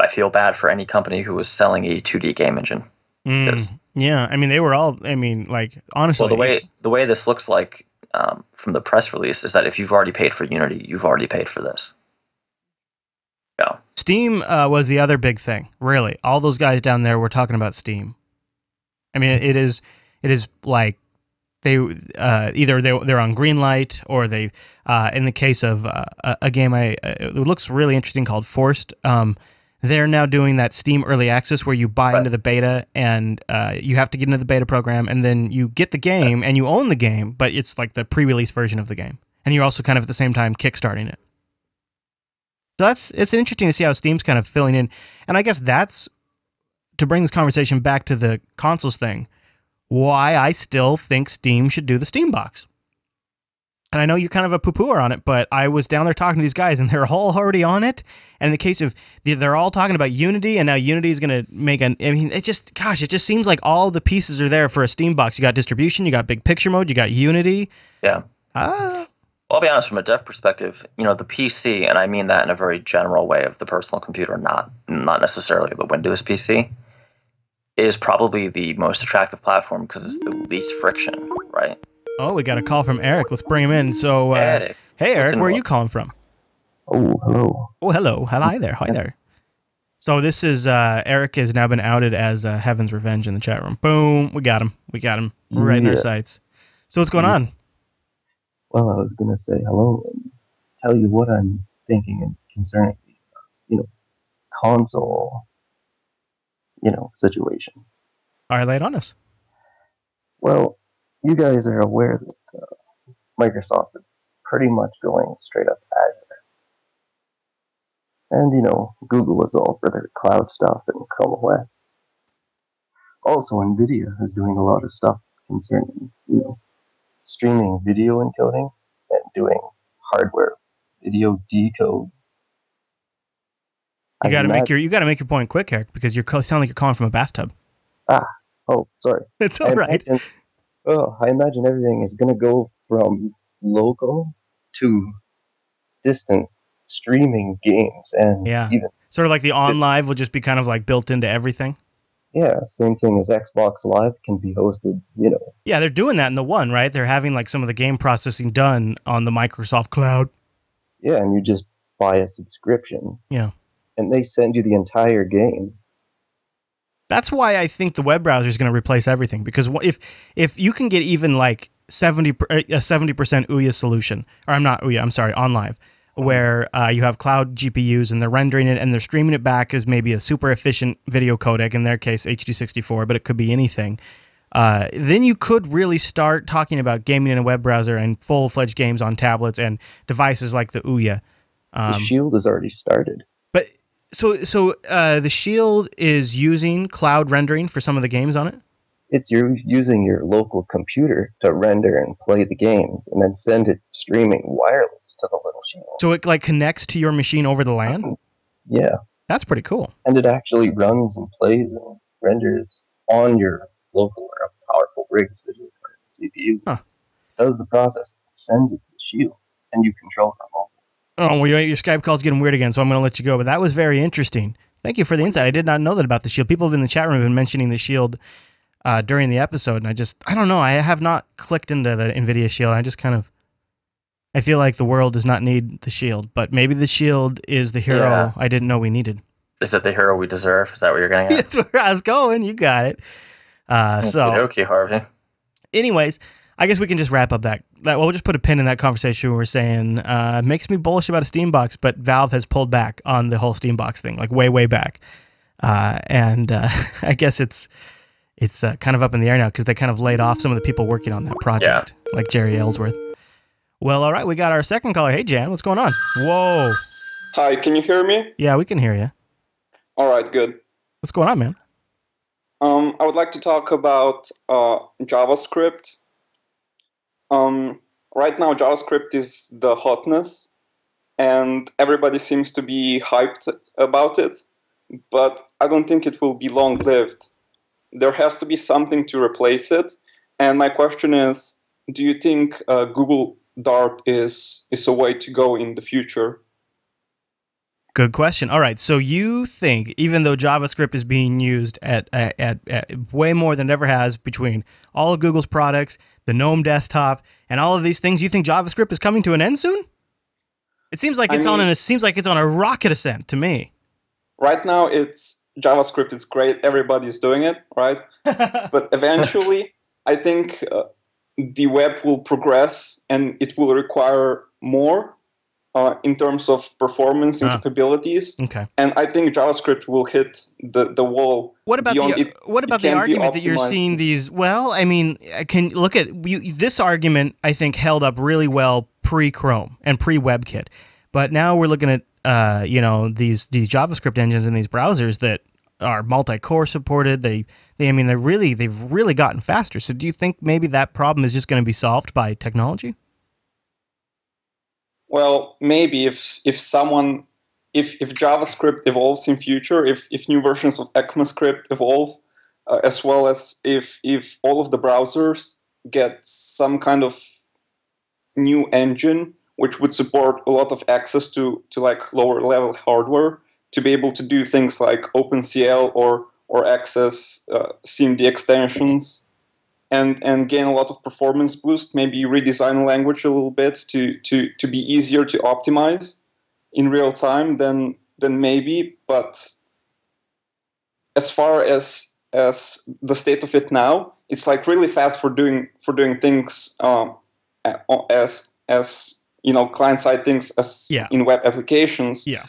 I feel bad for any company who was selling a two D game engine. Mm, yeah, I mean, they were all, I mean, like, honestly. Well, the way, the way this looks like um, from the press release is that if you've already paid for Unity, you've already paid for this. Yeah. Steam uh, was the other big thing, really. All those guys down there were talking about Steam. I mean, it, it is it is like they uh, either they, they're on Greenlight or they, uh, in the case of uh, a game I it looks really interesting called Forced, um, they're now doing that Steam Early Access where you buy right. into the beta and uh, you have to get into the beta program and then you get the game right. and you own the game, but it's like the pre-release version of the game. And you're also kind of at the same time kickstarting it. So that's, it's interesting to see how Steam's kind of filling in. And I guess that's, to bring this conversation back to the consoles thing, why I still think Steam should do the Steam box. And I know you're kind of a poo-pooer on it, but I was down there talking to these guys, and they're all already on it. And in the case of, they're all talking about Unity, and now Unity is going to make an, I mean, it just, gosh, it just seems like all the pieces are there for a Steam box. You got distribution, you got big picture mode, you got Unity. Yeah. Ah. I'll be honest, from a dev perspective, you know, the P C, and I mean that in a very general way of the personal computer, not not necessarily the Windows P C, is probably the most attractive platform because it's the least friction, right? Oh, we got a call from Eric. Let's bring him in. So, uh, Eric. Hey, Eric, where are you calling from? Oh, hello. Oh, hello. Hi there. Hi there. So this is, uh, Eric has now been outed as uh, Heaven's Revenge in the chat room. Boom. We got him. We got him. We're right yeah. in our sights. So what's going on? Well, I was going to say hello and tell you what I'm thinking and concerning, you know, console, you know, situation. All right, lay it on us. Well, you guys are aware that uh, Microsoft is pretty much going straight up Azure. And, you know, Google is all for their cloud stuff and Chrome O S. Also, NVIDIA is doing a lot of stuff concerning, you know, streaming video encoding and doing hardware video decode. You gotta make your you gotta make your point quick, Eric, because you sound like you're calling from a bathtub. Ah, oh, sorry. It's all I right. Imagine, oh, I imagine everything is gonna go from local to distant streaming games and yeah, even sort of like the on live will just be kind of like built into everything. Yeah, same thing as Xbox Live can be hosted, you know. Yeah, they're doing that in the One, right? They're having like some of the game processing done on the Microsoft Cloud. Yeah, and you just buy a subscription. Yeah. And they send you the entire game. That's why I think the web browser is going to replace everything. Because if if you can get even like seventy, a seventy percent Ouya solution, or I'm not Ouya, I'm sorry, on live, where uh, you have cloud G P Us and they're rendering it and they're streaming it back as maybe a super efficient video codec, in their case H D sixty-four, but it could be anything, uh, then you could really start talking about gaming in a web browser and full-fledged games on tablets and devices like the Ouya. Um, the Shield has already started. But So, so uh, the Shield is using cloud rendering for some of the games on it? It's you're using your local computer to render and play the games and then send it streaming wireless to the little Shield. So it like connects to your machine over the LAN? Um, yeah. That's pretty cool. And it actually runs and plays and renders on your local or powerful rigs, visual card, C P U. Huh. Does the process, sends it to the Shield, and you control from all. Oh, well, your Skype call's getting weird again, so I'm going to let you go. But that was very interesting. Thank you for the insight. I did not know that about the Shield. People in the chat room have been mentioning the Shield uh, during the episode, and I just, I don't know. I have not clicked into the NVIDIA Shield. I just kind of, I feel like the world does not need the Shield, but maybe the Shield is the hero yeah. I didn't know we needed. Is it the hero we deserve? Is that what you're going to get? That's where I was going. You got it. Uh, so, okay, Harvey. Anyways, I guess we can just wrap up that. that well, we'll just put a pin in that conversation where we're saying, uh, it makes me bullish about a Steambox, but Valve has pulled back on the whole Steambox thing, like way, way back. Uh, and uh, I guess it's it's uh, kind of up in the air now because they kind of laid off some of the people working on that project, yeah. like Jerry Ellsworth. Well, all right, we got our second caller. Hey, Jan, what's going on? Whoa. Hi, can you hear me? Yeah, we can hear you. All right, good. What's going on, man? Um, I would like to talk about uh, JavaScript. Um, right now, JavaScript is the hotness, and everybody seems to be hyped about it, but I don't think it will be long-lived. There has to be something to replace it, and my question is, do you think uh, Google Dart is, is a way to go in the future? Good question. All right, so you think, even though JavaScript is being used at, at, at, at way more than it ever has between all of Google's products, the GNOME desktop, and all of these things, you think JavaScript is coming to an end soon? It seems like it's I mean, on an, it seems like it's on a rocket ascent to me. Right now, it's JavaScript is great. Everybody's doing it, right? But eventually, I think uh, the web will progress and it will require more uh, in terms of performance and uh, capabilities. Okay. And I think JavaScript will hit the, the wall. What about the, it, what about the argument that you're seeing these? Well, I mean, I can look at you, this argument, I think, held up really well pre-Chrome and pre-WebKit. But now we're looking at, uh, you know, these, these JavaScript engines and these browsers that are multi-core supported. They, they, I mean, they're really, they've really gotten faster. So do you think maybe that problem is just going to be solved by technology? Well, maybe if if someone, if if JavaScript evolves in future, if if new versions of ECMAScript evolve, uh, as well as if if all of the browsers get some kind of new engine which would support a lot of access to to like lower level hardware to be able to do things like OpenCL or or access uh, C M D extensions. And, and gain a lot of performance boost, maybe redesign the language a little bit to, to, to be easier to optimize in real time, then, then maybe. But as far as, as the state of it now, it's like really fast for doing, for doing things um, as, as you know, client-side things as yeah. in web applications. Yeah.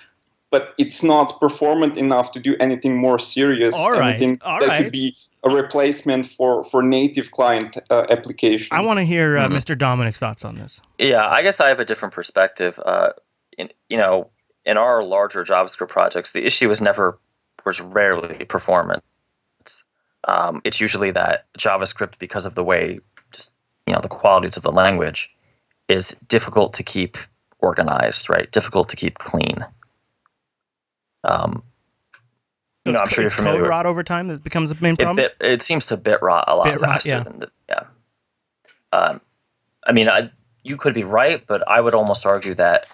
But it's not performant enough to do anything more serious. All right. Anything All that right. could be a replacement for, for native client uh, applications. I want to hear uh, mm-hmm. Mister Dominic's thoughts on this. Yeah, I guess I have a different perspective. Uh, in, you know, in our larger JavaScript projects, the issue was never, was rarely performance. Um, it's usually that JavaScript, because of the way, just you know, the qualities of the language, is difficult to keep organized, right? Difficult to keep clean. Um. So no, I'm sure you're familiar. Code rot over time that becomes the main problem. It, bit, it seems to bit rot a lot bit faster. Rot, yeah. Than the, yeah. Um, I mean, I, you could be right, but I would almost argue that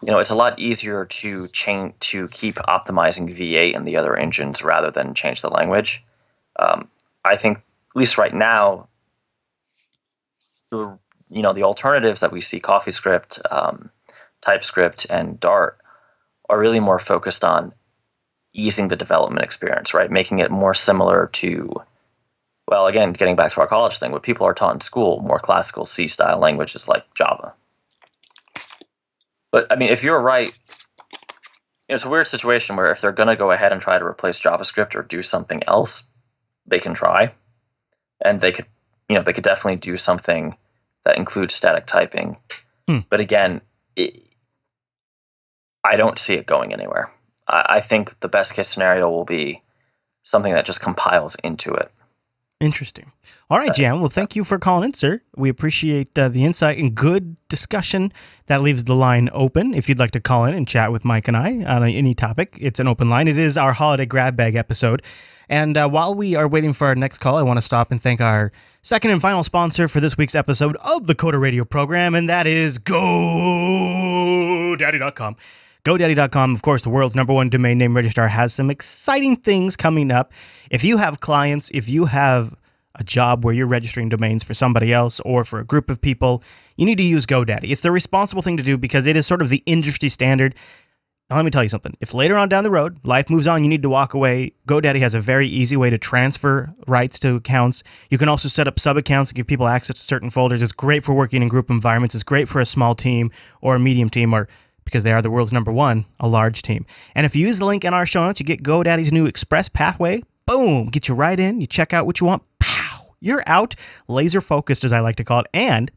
you know it's a lot easier to change to keep optimizing V eight and the other engines rather than change the language. Um, I think at least right now, the you know the alternatives that we see, CoffeeScript, um, TypeScript, and Dart, are really more focused on easing the development experience, right? Making it more similar to, well, again, getting back to our college thing, what people are taught in school, more classical C-style languages like Java. But, I mean, if you're right, it's a weird situation where if they're going to go ahead and try to replace JavaScript or do something else, they can try. And they could, you know, they could definitely do something that includes static typing. Hmm. But again, it, I don't see it going anywhere. I think the best case scenario will be something that just compiles into it. Interesting. All right, Jan. Well, thank you for calling in, sir. We appreciate uh, the insight and good discussion. That leaves the line open. If you'd like to call in and chat with Mike and I on any topic, it's an open line. It is our holiday grab bag episode. And uh, while we are waiting for our next call, I want to stop and thank our second and final sponsor for this week's episode of the Coder Radio program, and that is GoDaddy dot com. GoDaddy dot com, of course, the world's number one domain name registrar, has some exciting things coming up. If you have clients, if you have a job where you're registering domains for somebody else or for a group of people, you need to use GoDaddy. It's the responsible thing to do because it is sort of the industry standard. Now, let me tell you something. If later on down the road, life moves on, you need to walk away, GoDaddy has a very easy way to transfer rights to accounts. You can also set up sub-accounts and give people access to certain folders. It's great for working in group environments. It's great for a small team or a medium team, or because they are the world's number one, a large team. And if you use the link in our show notes, you get GoDaddy's new Express Pathway. Boom! Get you right in. You check out what you want. Pow! You're out. Laser focused, as I like to call it. And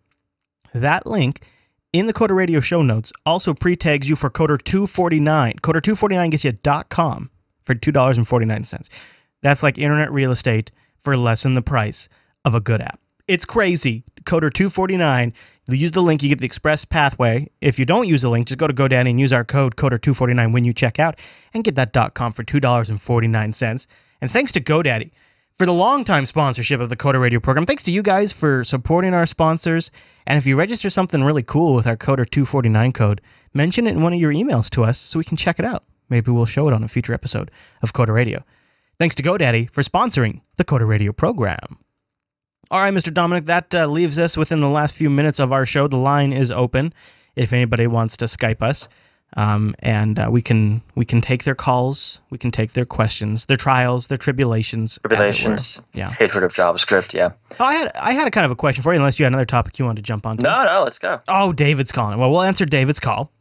that link in the Coder Radio show notes also pre-tags you for Coder two forty-nine. Coder two forty-nine gets you a .com for two dollars and forty-nine cents. That's like internet real estate for less than the price of a good app. It's crazy. Coder two forty-nine. You use the link, you get the Express Pathway. If you don't use the link, just go to GoDaddy and use our code Coder two forty-nine when you check out and get that .com for two dollars and forty-nine cents. And thanks to GoDaddy for the longtime sponsorship of the Coder Radio program. Thanks to you guys for supporting our sponsors. And if you register something really cool with our Coder two forty-nine code, mention it in one of your emails to us so we can check it out. Maybe we'll show it on a future episode of Coder Radio. Thanks to GoDaddy for sponsoring the Coder Radio program. All right, Mister Dominic, that uh, leaves us within the last few minutes of our show. The line is open if anybody wants to Skype us, um, and uh, we can we can take their calls, we can take their questions, their trials, their tribulations, tribulations, yeah, hatred of JavaScript, yeah. Oh, I had I had a kind of a question for you, unless you had another topic you wanted to jump onto. No, no, let's go. Oh, David's calling. Well, we'll answer David's call,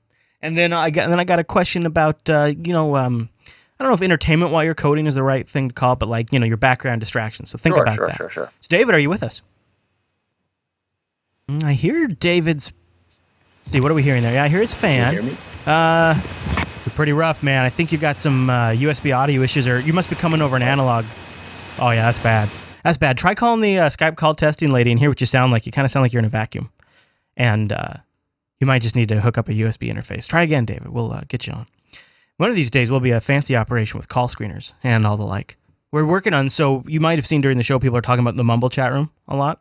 and then I got and then I got a question about uh, you know. Um, I don't know if entertainment while you're coding is the right thing to call, but like, you know, your background distractions. So think sure, about sure, that. Sure, sure, sure. So David, are you with us? I hear David's... Let's see, what are we hearing there? Yeah, I hear his fan. Can you hear me? Uh, you're pretty rough, man. I think you got some uh, U S B audio issues, or you must be coming over an analog. Oh, yeah, that's bad. That's bad. Try calling the uh, Skype call testing lady and hear what you sound like. You kind of sound like you're in a vacuum. And uh, you might just need to hook up a U S B interface. Try again, David. We'll uh, get you on. One of these days, we'll be a fancy operation with call screeners and all the like. We're working on, so you might have seen during the show, people are talking about the Mumble chat room a lot,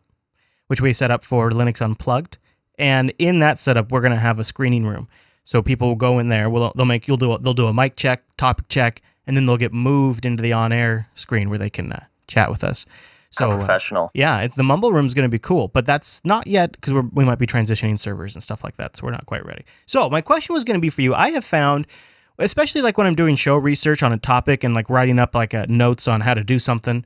which we set up for Linux Unplugged. And in that setup, we're going to have a screening room. So people will go in there, we'll, they'll make, you'll do, a, they'll do a mic check, topic check, and then they'll get moved into the on-air screen where they can uh, chat with us. So How professional. Uh, yeah, the Mumble room is going to be cool, but that's not yet because we might be transitioning servers and stuff like that, so we're not quite ready. So my question was going to be for you. I have found... Especially like when I'm doing show research on a topic and like writing up like a notes on how to do something.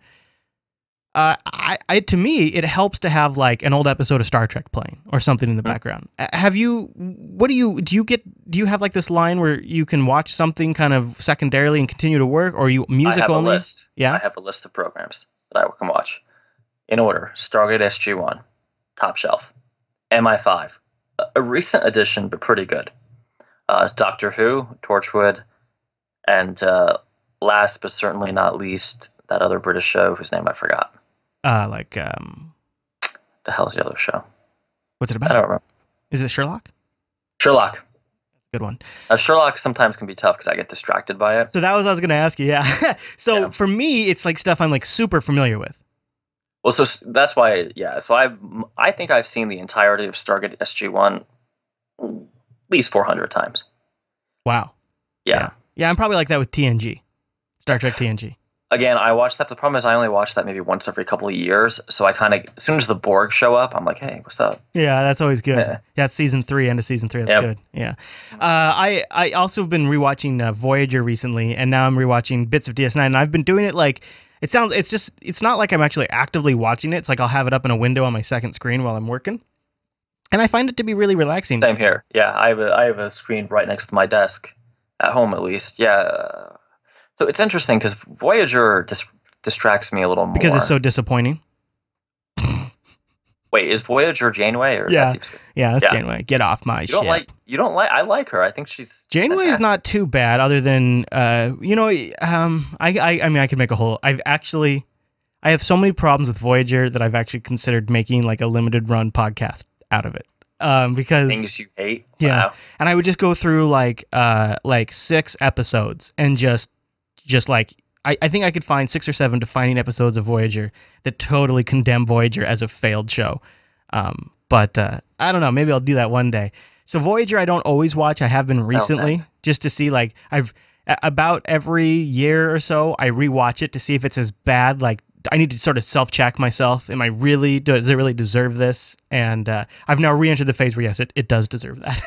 Uh, I, I to me, it helps to have like an old episode of Star Trek playing or something in the mm-hmm. background. Have you? What do you do? You get? Do you have like this line where you can watch something kind of secondarily and continue to work, or are you music I have only? A list. Yeah, I have a list of programs that I can watch in order: Stargate S G one, Top Shelf, M I five, a recent addition but pretty good. Uh, Doctor Who, Torchwood, and uh, last but certainly not least, that other British show whose name I forgot. Uh, like, um... The hell's the other show? What's it about? I don't remember. Is it Sherlock? Sherlock. Good one. Uh, Sherlock sometimes can be tough because I get distracted by it. So that was what I was going to ask you, yeah. so yeah. For me, it's like stuff I'm like super familiar with. Well, so that's why, yeah. So I I think I've seen the entirety of Stargate S G one at least four hundred times. Wow. Yeah. yeah. Yeah, I'm probably like that with T N G. Star Trek T N G. Again, I watched that. The problem is I only watch that maybe once every couple of years. So I kind of, as soon as the Borg show up, I'm like, hey, what's up? Yeah, that's always good. Yeah, that's season three, end of season three. That's yep. good. Yeah. Uh, I, I also have been rewatching uh, Voyager recently, and now I'm rewatching bits of D S nine, and I've been doing it like, it sounds, it's just, it's not like I'm actually actively watching it. It's like I'll have it up in a window on my second screen while I'm working. And I find it to be really relaxing. Same here. Yeah, I have a, I have a screen right next to my desk, at home at least. Yeah. So it's interesting because Voyager dis- distracts me a little more. Because it's so disappointing? Wait, is Voyager Janeway? Or is yeah, that yeah, that's yeah. Janeway. Get off my you shit. Don't like, you don't like? I like her. I think she's Janeway's not too bad. Other than, uh, you know, um, I, I, I mean, I could make a whole. I've actually, I have so many problems with Voyager that I've actually considered making like a limited run podcast out of it. Um, because things you hate. Yeah, wow. And I would just go through like, uh, like six episodes and just, just like. I, I think I could find six or seven defining episodes of Voyager that totally condemn Voyager as a failed show. Um, but uh, I don't know. Maybe I'll do that one day. So Voyager, I don't always watch. I have been recently okay. just to see like I've about every year or so. I rewatch it to see if it's as bad. Like I need to sort of self-check myself. Am I really does it really deserve this? And uh, I've now re-entered the phase where, yes, it, it does deserve that.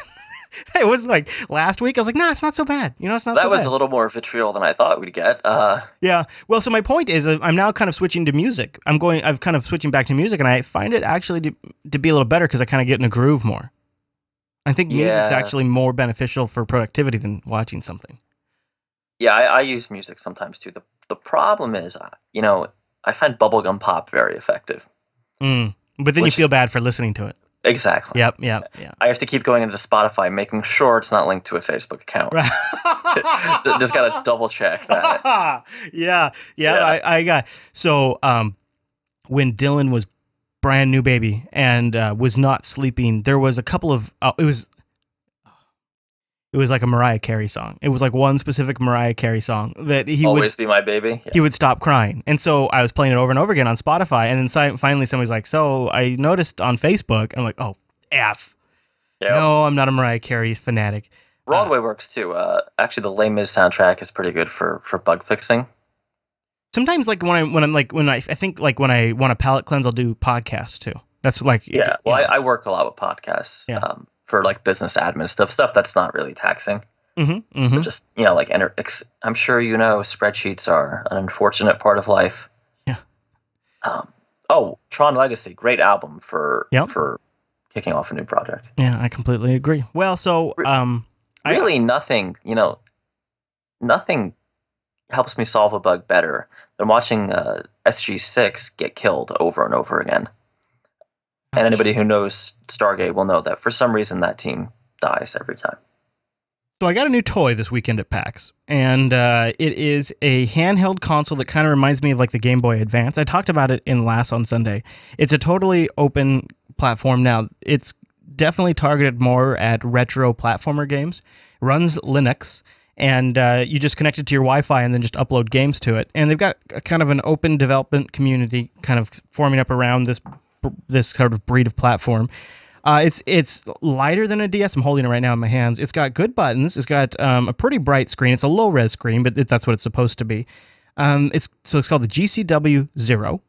It was like last week. I was like, nah, it's not so bad. You know, it's not that so bad. That was a little more vitriol than I thought we'd get. Uh, yeah. Well, so my point is I'm now kind of switching to music. I'm going, I'm kind of switching back to music, and I find it actually to, to be a little better because I kind of get in a groove more. I think music's yeah. actually more beneficial for productivity than watching something. Yeah, I, I use music sometimes too. The, the problem is, you know, I find bubblegum pop very effective. Mm. But then you feel bad for listening to it. Exactly. Yep, yep, yeah. I have to keep going into Spotify, making sure it's not linked to a Facebook account. Right. Just got to double check that. yeah, yeah, yeah, I, I got. So um, when Dylan was brand new baby and uh, was not sleeping, there was a couple of, uh, it was, it was like a Mariah Carey song. It was like one specific Mariah Carey song that he Always would- Always Be My Baby. Yeah. He would stop crying. And so I was playing it over and over again on Spotify. And then finally somebody's like, so I noticed on Facebook. I'm like, oh, F. Yep. No, I'm not a Mariah Carey fanatic. Broadway uh, works too. Uh, actually, the Les Mis soundtrack is pretty good for, for bug fixing. Sometimes like when, I, when I'm like, when I, I think like when I want a palate cleanse, I'll do podcasts too. That's like- Yeah, it, well, I, I work a lot with podcasts. Yeah. Um, for like business admin stuff, stuff that's not really taxing. Mm-hmm, mm-hmm. Just, you know, like, enter, ex, I'm sure you know spreadsheets are an unfortunate part of life. Yeah. Um, oh, Tron Legacy, great album for yep. for kicking off a new project. Yeah, I completely agree. Well, so... Um, really I, nothing, you know, nothing helps me solve a bug better than watching uh, S G six get killed over and over again. And anybody who knows Stargate will know that for some reason that team dies every time. So I got a new toy this weekend at PAX, and uh, it is a handheld console that kind of reminds me of like the Game Boy Advance. I talked about it in last on Sunday. It's a totally open platform now. It's definitely targeted more at retro platformer games. It runs Linux, and uh, you just connect it to your Wi-Fi and then just upload games to it. And they've got a, kind of an open development community kind of forming up around this this sort of breed of platform. Uh, it's it's lighter than a D S. I'm holding it right now in my hands. It's got good buttons. It's got um, a pretty bright screen. It's a low-res screen, but it, that's what it's supposed to be. Um, it's so it's called the G C W zero.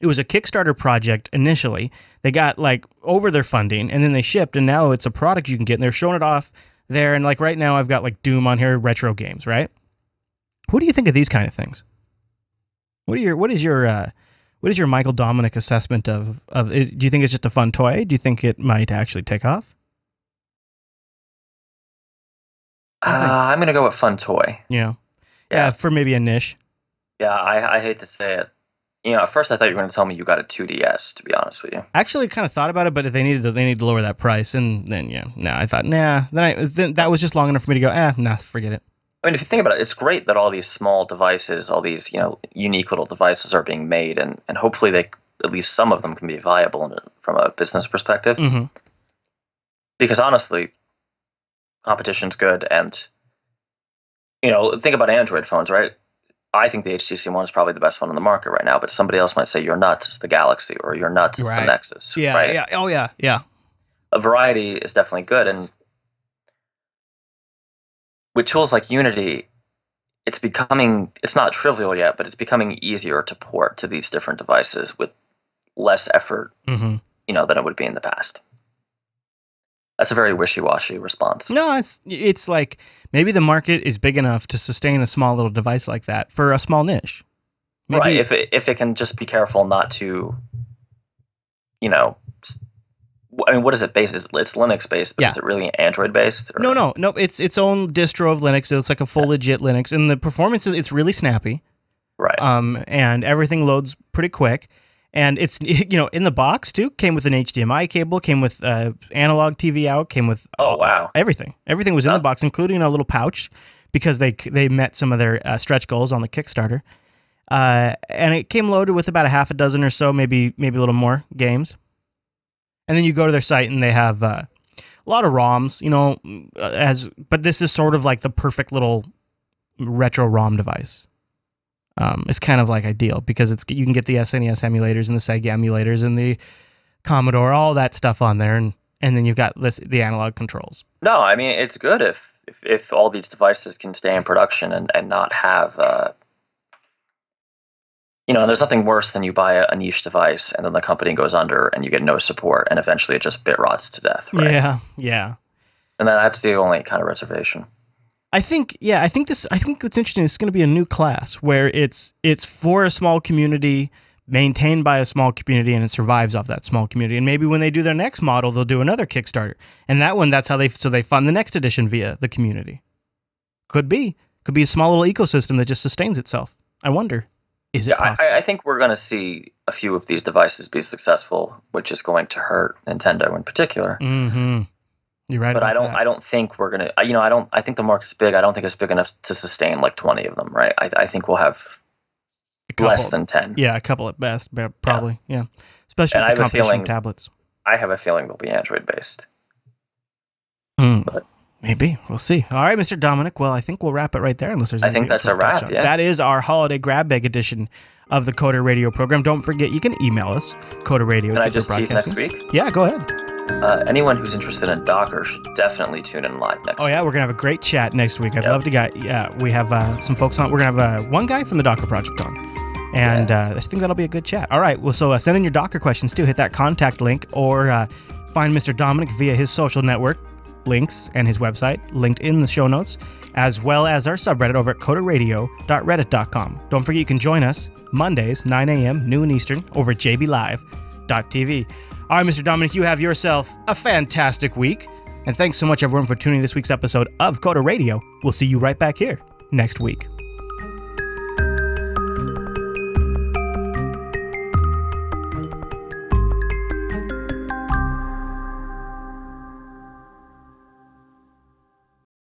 It was a Kickstarter project initially. They got like over their funding, and then they shipped, and now it's a product you can get, and they're showing it off there. And like right now, I've got like Doom on here, retro games, right? What do you think of these kind of things? What are your what is your uh, What is your Michael Dominic assessment of, of is, do you think it's just a fun toy? Do you think it might actually take off? Uh, I'm going to go with fun toy. Yeah. yeah. Yeah, for maybe a niche. Yeah, I, I hate to say it. You know, at first I thought you were going to tell me you got a two D S, to be honest with you. Actually, kind of thought about it, but if they needed to, they need to lower that price. And then, yeah, no, I thought, nah. Then, I, then that was just long enough for me to go, eh, nah, forget it. I mean, if you think about it, it's great that all these small devices, all these, you know, unique little devices are being made, and, and hopefully they, at least some of them can be viable in, from a business perspective. Mm-hmm. Because honestly, competition's good, and, you know, think about Android phones, right? I think the H T C One is probably the best one on the market right now, but somebody else might say, you're nuts, it's the Galaxy, or you're nuts, it's right. the Nexus. Yeah, right? yeah, oh yeah, yeah. A variety is definitely good, and with tools like Unity, it's becoming, it's not trivial yet, but it's becoming easier to port to these different devices with less effort, mm-hmm. you know, than it would be in the past. That's a very wishy-washy response. No, it's it's like maybe the market is big enough to sustain a small little device like that for a small niche. Maybe. Right, if it, if it can just be careful not to, you know... I mean, what is it based? It's Linux-based, but yeah. is it really Android-based? No, no, no. It's its own distro of Linux. It's like a full yeah. legit Linux. And the performance is, it's really snappy. Right. Um, and everything loads pretty quick. And it's, you know, in the box too, came with an H D M I cable, came with uh, analog T V out, came with oh wow everything. Everything was in oh. the box, including a little pouch, because they they met some of their uh, stretch goals on the Kickstarter. Uh, and it came loaded with about a half a dozen or so, maybe maybe a little more games. And then you go to their site and they have uh, a lot of ROMs, you know, as but this is sort of like the perfect little retro ROM device. Um, it's kind of like ideal because it's you can get the S N E S emulators and the Sega emulators and the Commodore, all that stuff on there, and and then you've got this, the analog controls. No, I mean it's good if if, if all these devices can stay in production and, and not have, uh, you know, there's nothing worse than you buy a, a niche device and then the company goes under and you get no support and eventually it just bit rots to death. Right? Yeah, yeah. And that's the only kind of reservation. I think, yeah, I think this, I think what's interesting is it's going to be a new class where it's, it's for a small community, maintained by a small community, and it survives off that small community. And maybe when they do their next model, they'll do another Kickstarter. And that one, that's how they, so they fund the next edition via the community. Could be, could be a small little ecosystem that just sustains itself. I wonder, is it yeah, possible? I, I think we're going to see a few of these devices be successful, which is going to hurt Nintendo in particular. Mm-hmm. You're right, but I don't. That. I don't think we're gonna. You know, I don't. I think the market's big. I don't think it's big enough to sustain like twenty of them, right? I, I think we'll have couple, less than ten. Yeah, a couple at best, probably. Yeah, yeah. Especially with the competition tablets. I have a feeling they'll be Android based. Mm, but maybe we'll see. All right, Mister Dominic. Well, I think we'll wrap it right there. Unless there's, I think that's a wrap. Yeah. That is our holiday grab bag edition of the Coder Radio program. Don't forget, you can email us Coder Radio. Can I just tease next week? Yeah, go ahead. Uh, anyone who's interested in Docker should definitely tune in live next week. Oh, yeah, we're going to have a great chat next week. I'd yep. love to get, yeah, we have uh, some folks on. We're going to have uh, one guy from the Docker project on, and yeah. uh, I think that'll be a good chat. All right, well, so uh, send in your Docker questions, too. Hit that contact link, or uh, find Mister Dominic via his social network links and his website, linked in the show notes, as well as our subreddit over at coder radio dot reddit dot com. Don't forget you can join us Mondays, nine a m, noon Eastern, over at j b live dot t v. All right, Mister Dominic, you have yourself a fantastic week. And thanks so much, everyone, for tuning in this week's episode of Coder Radio. We'll see you right back here next week.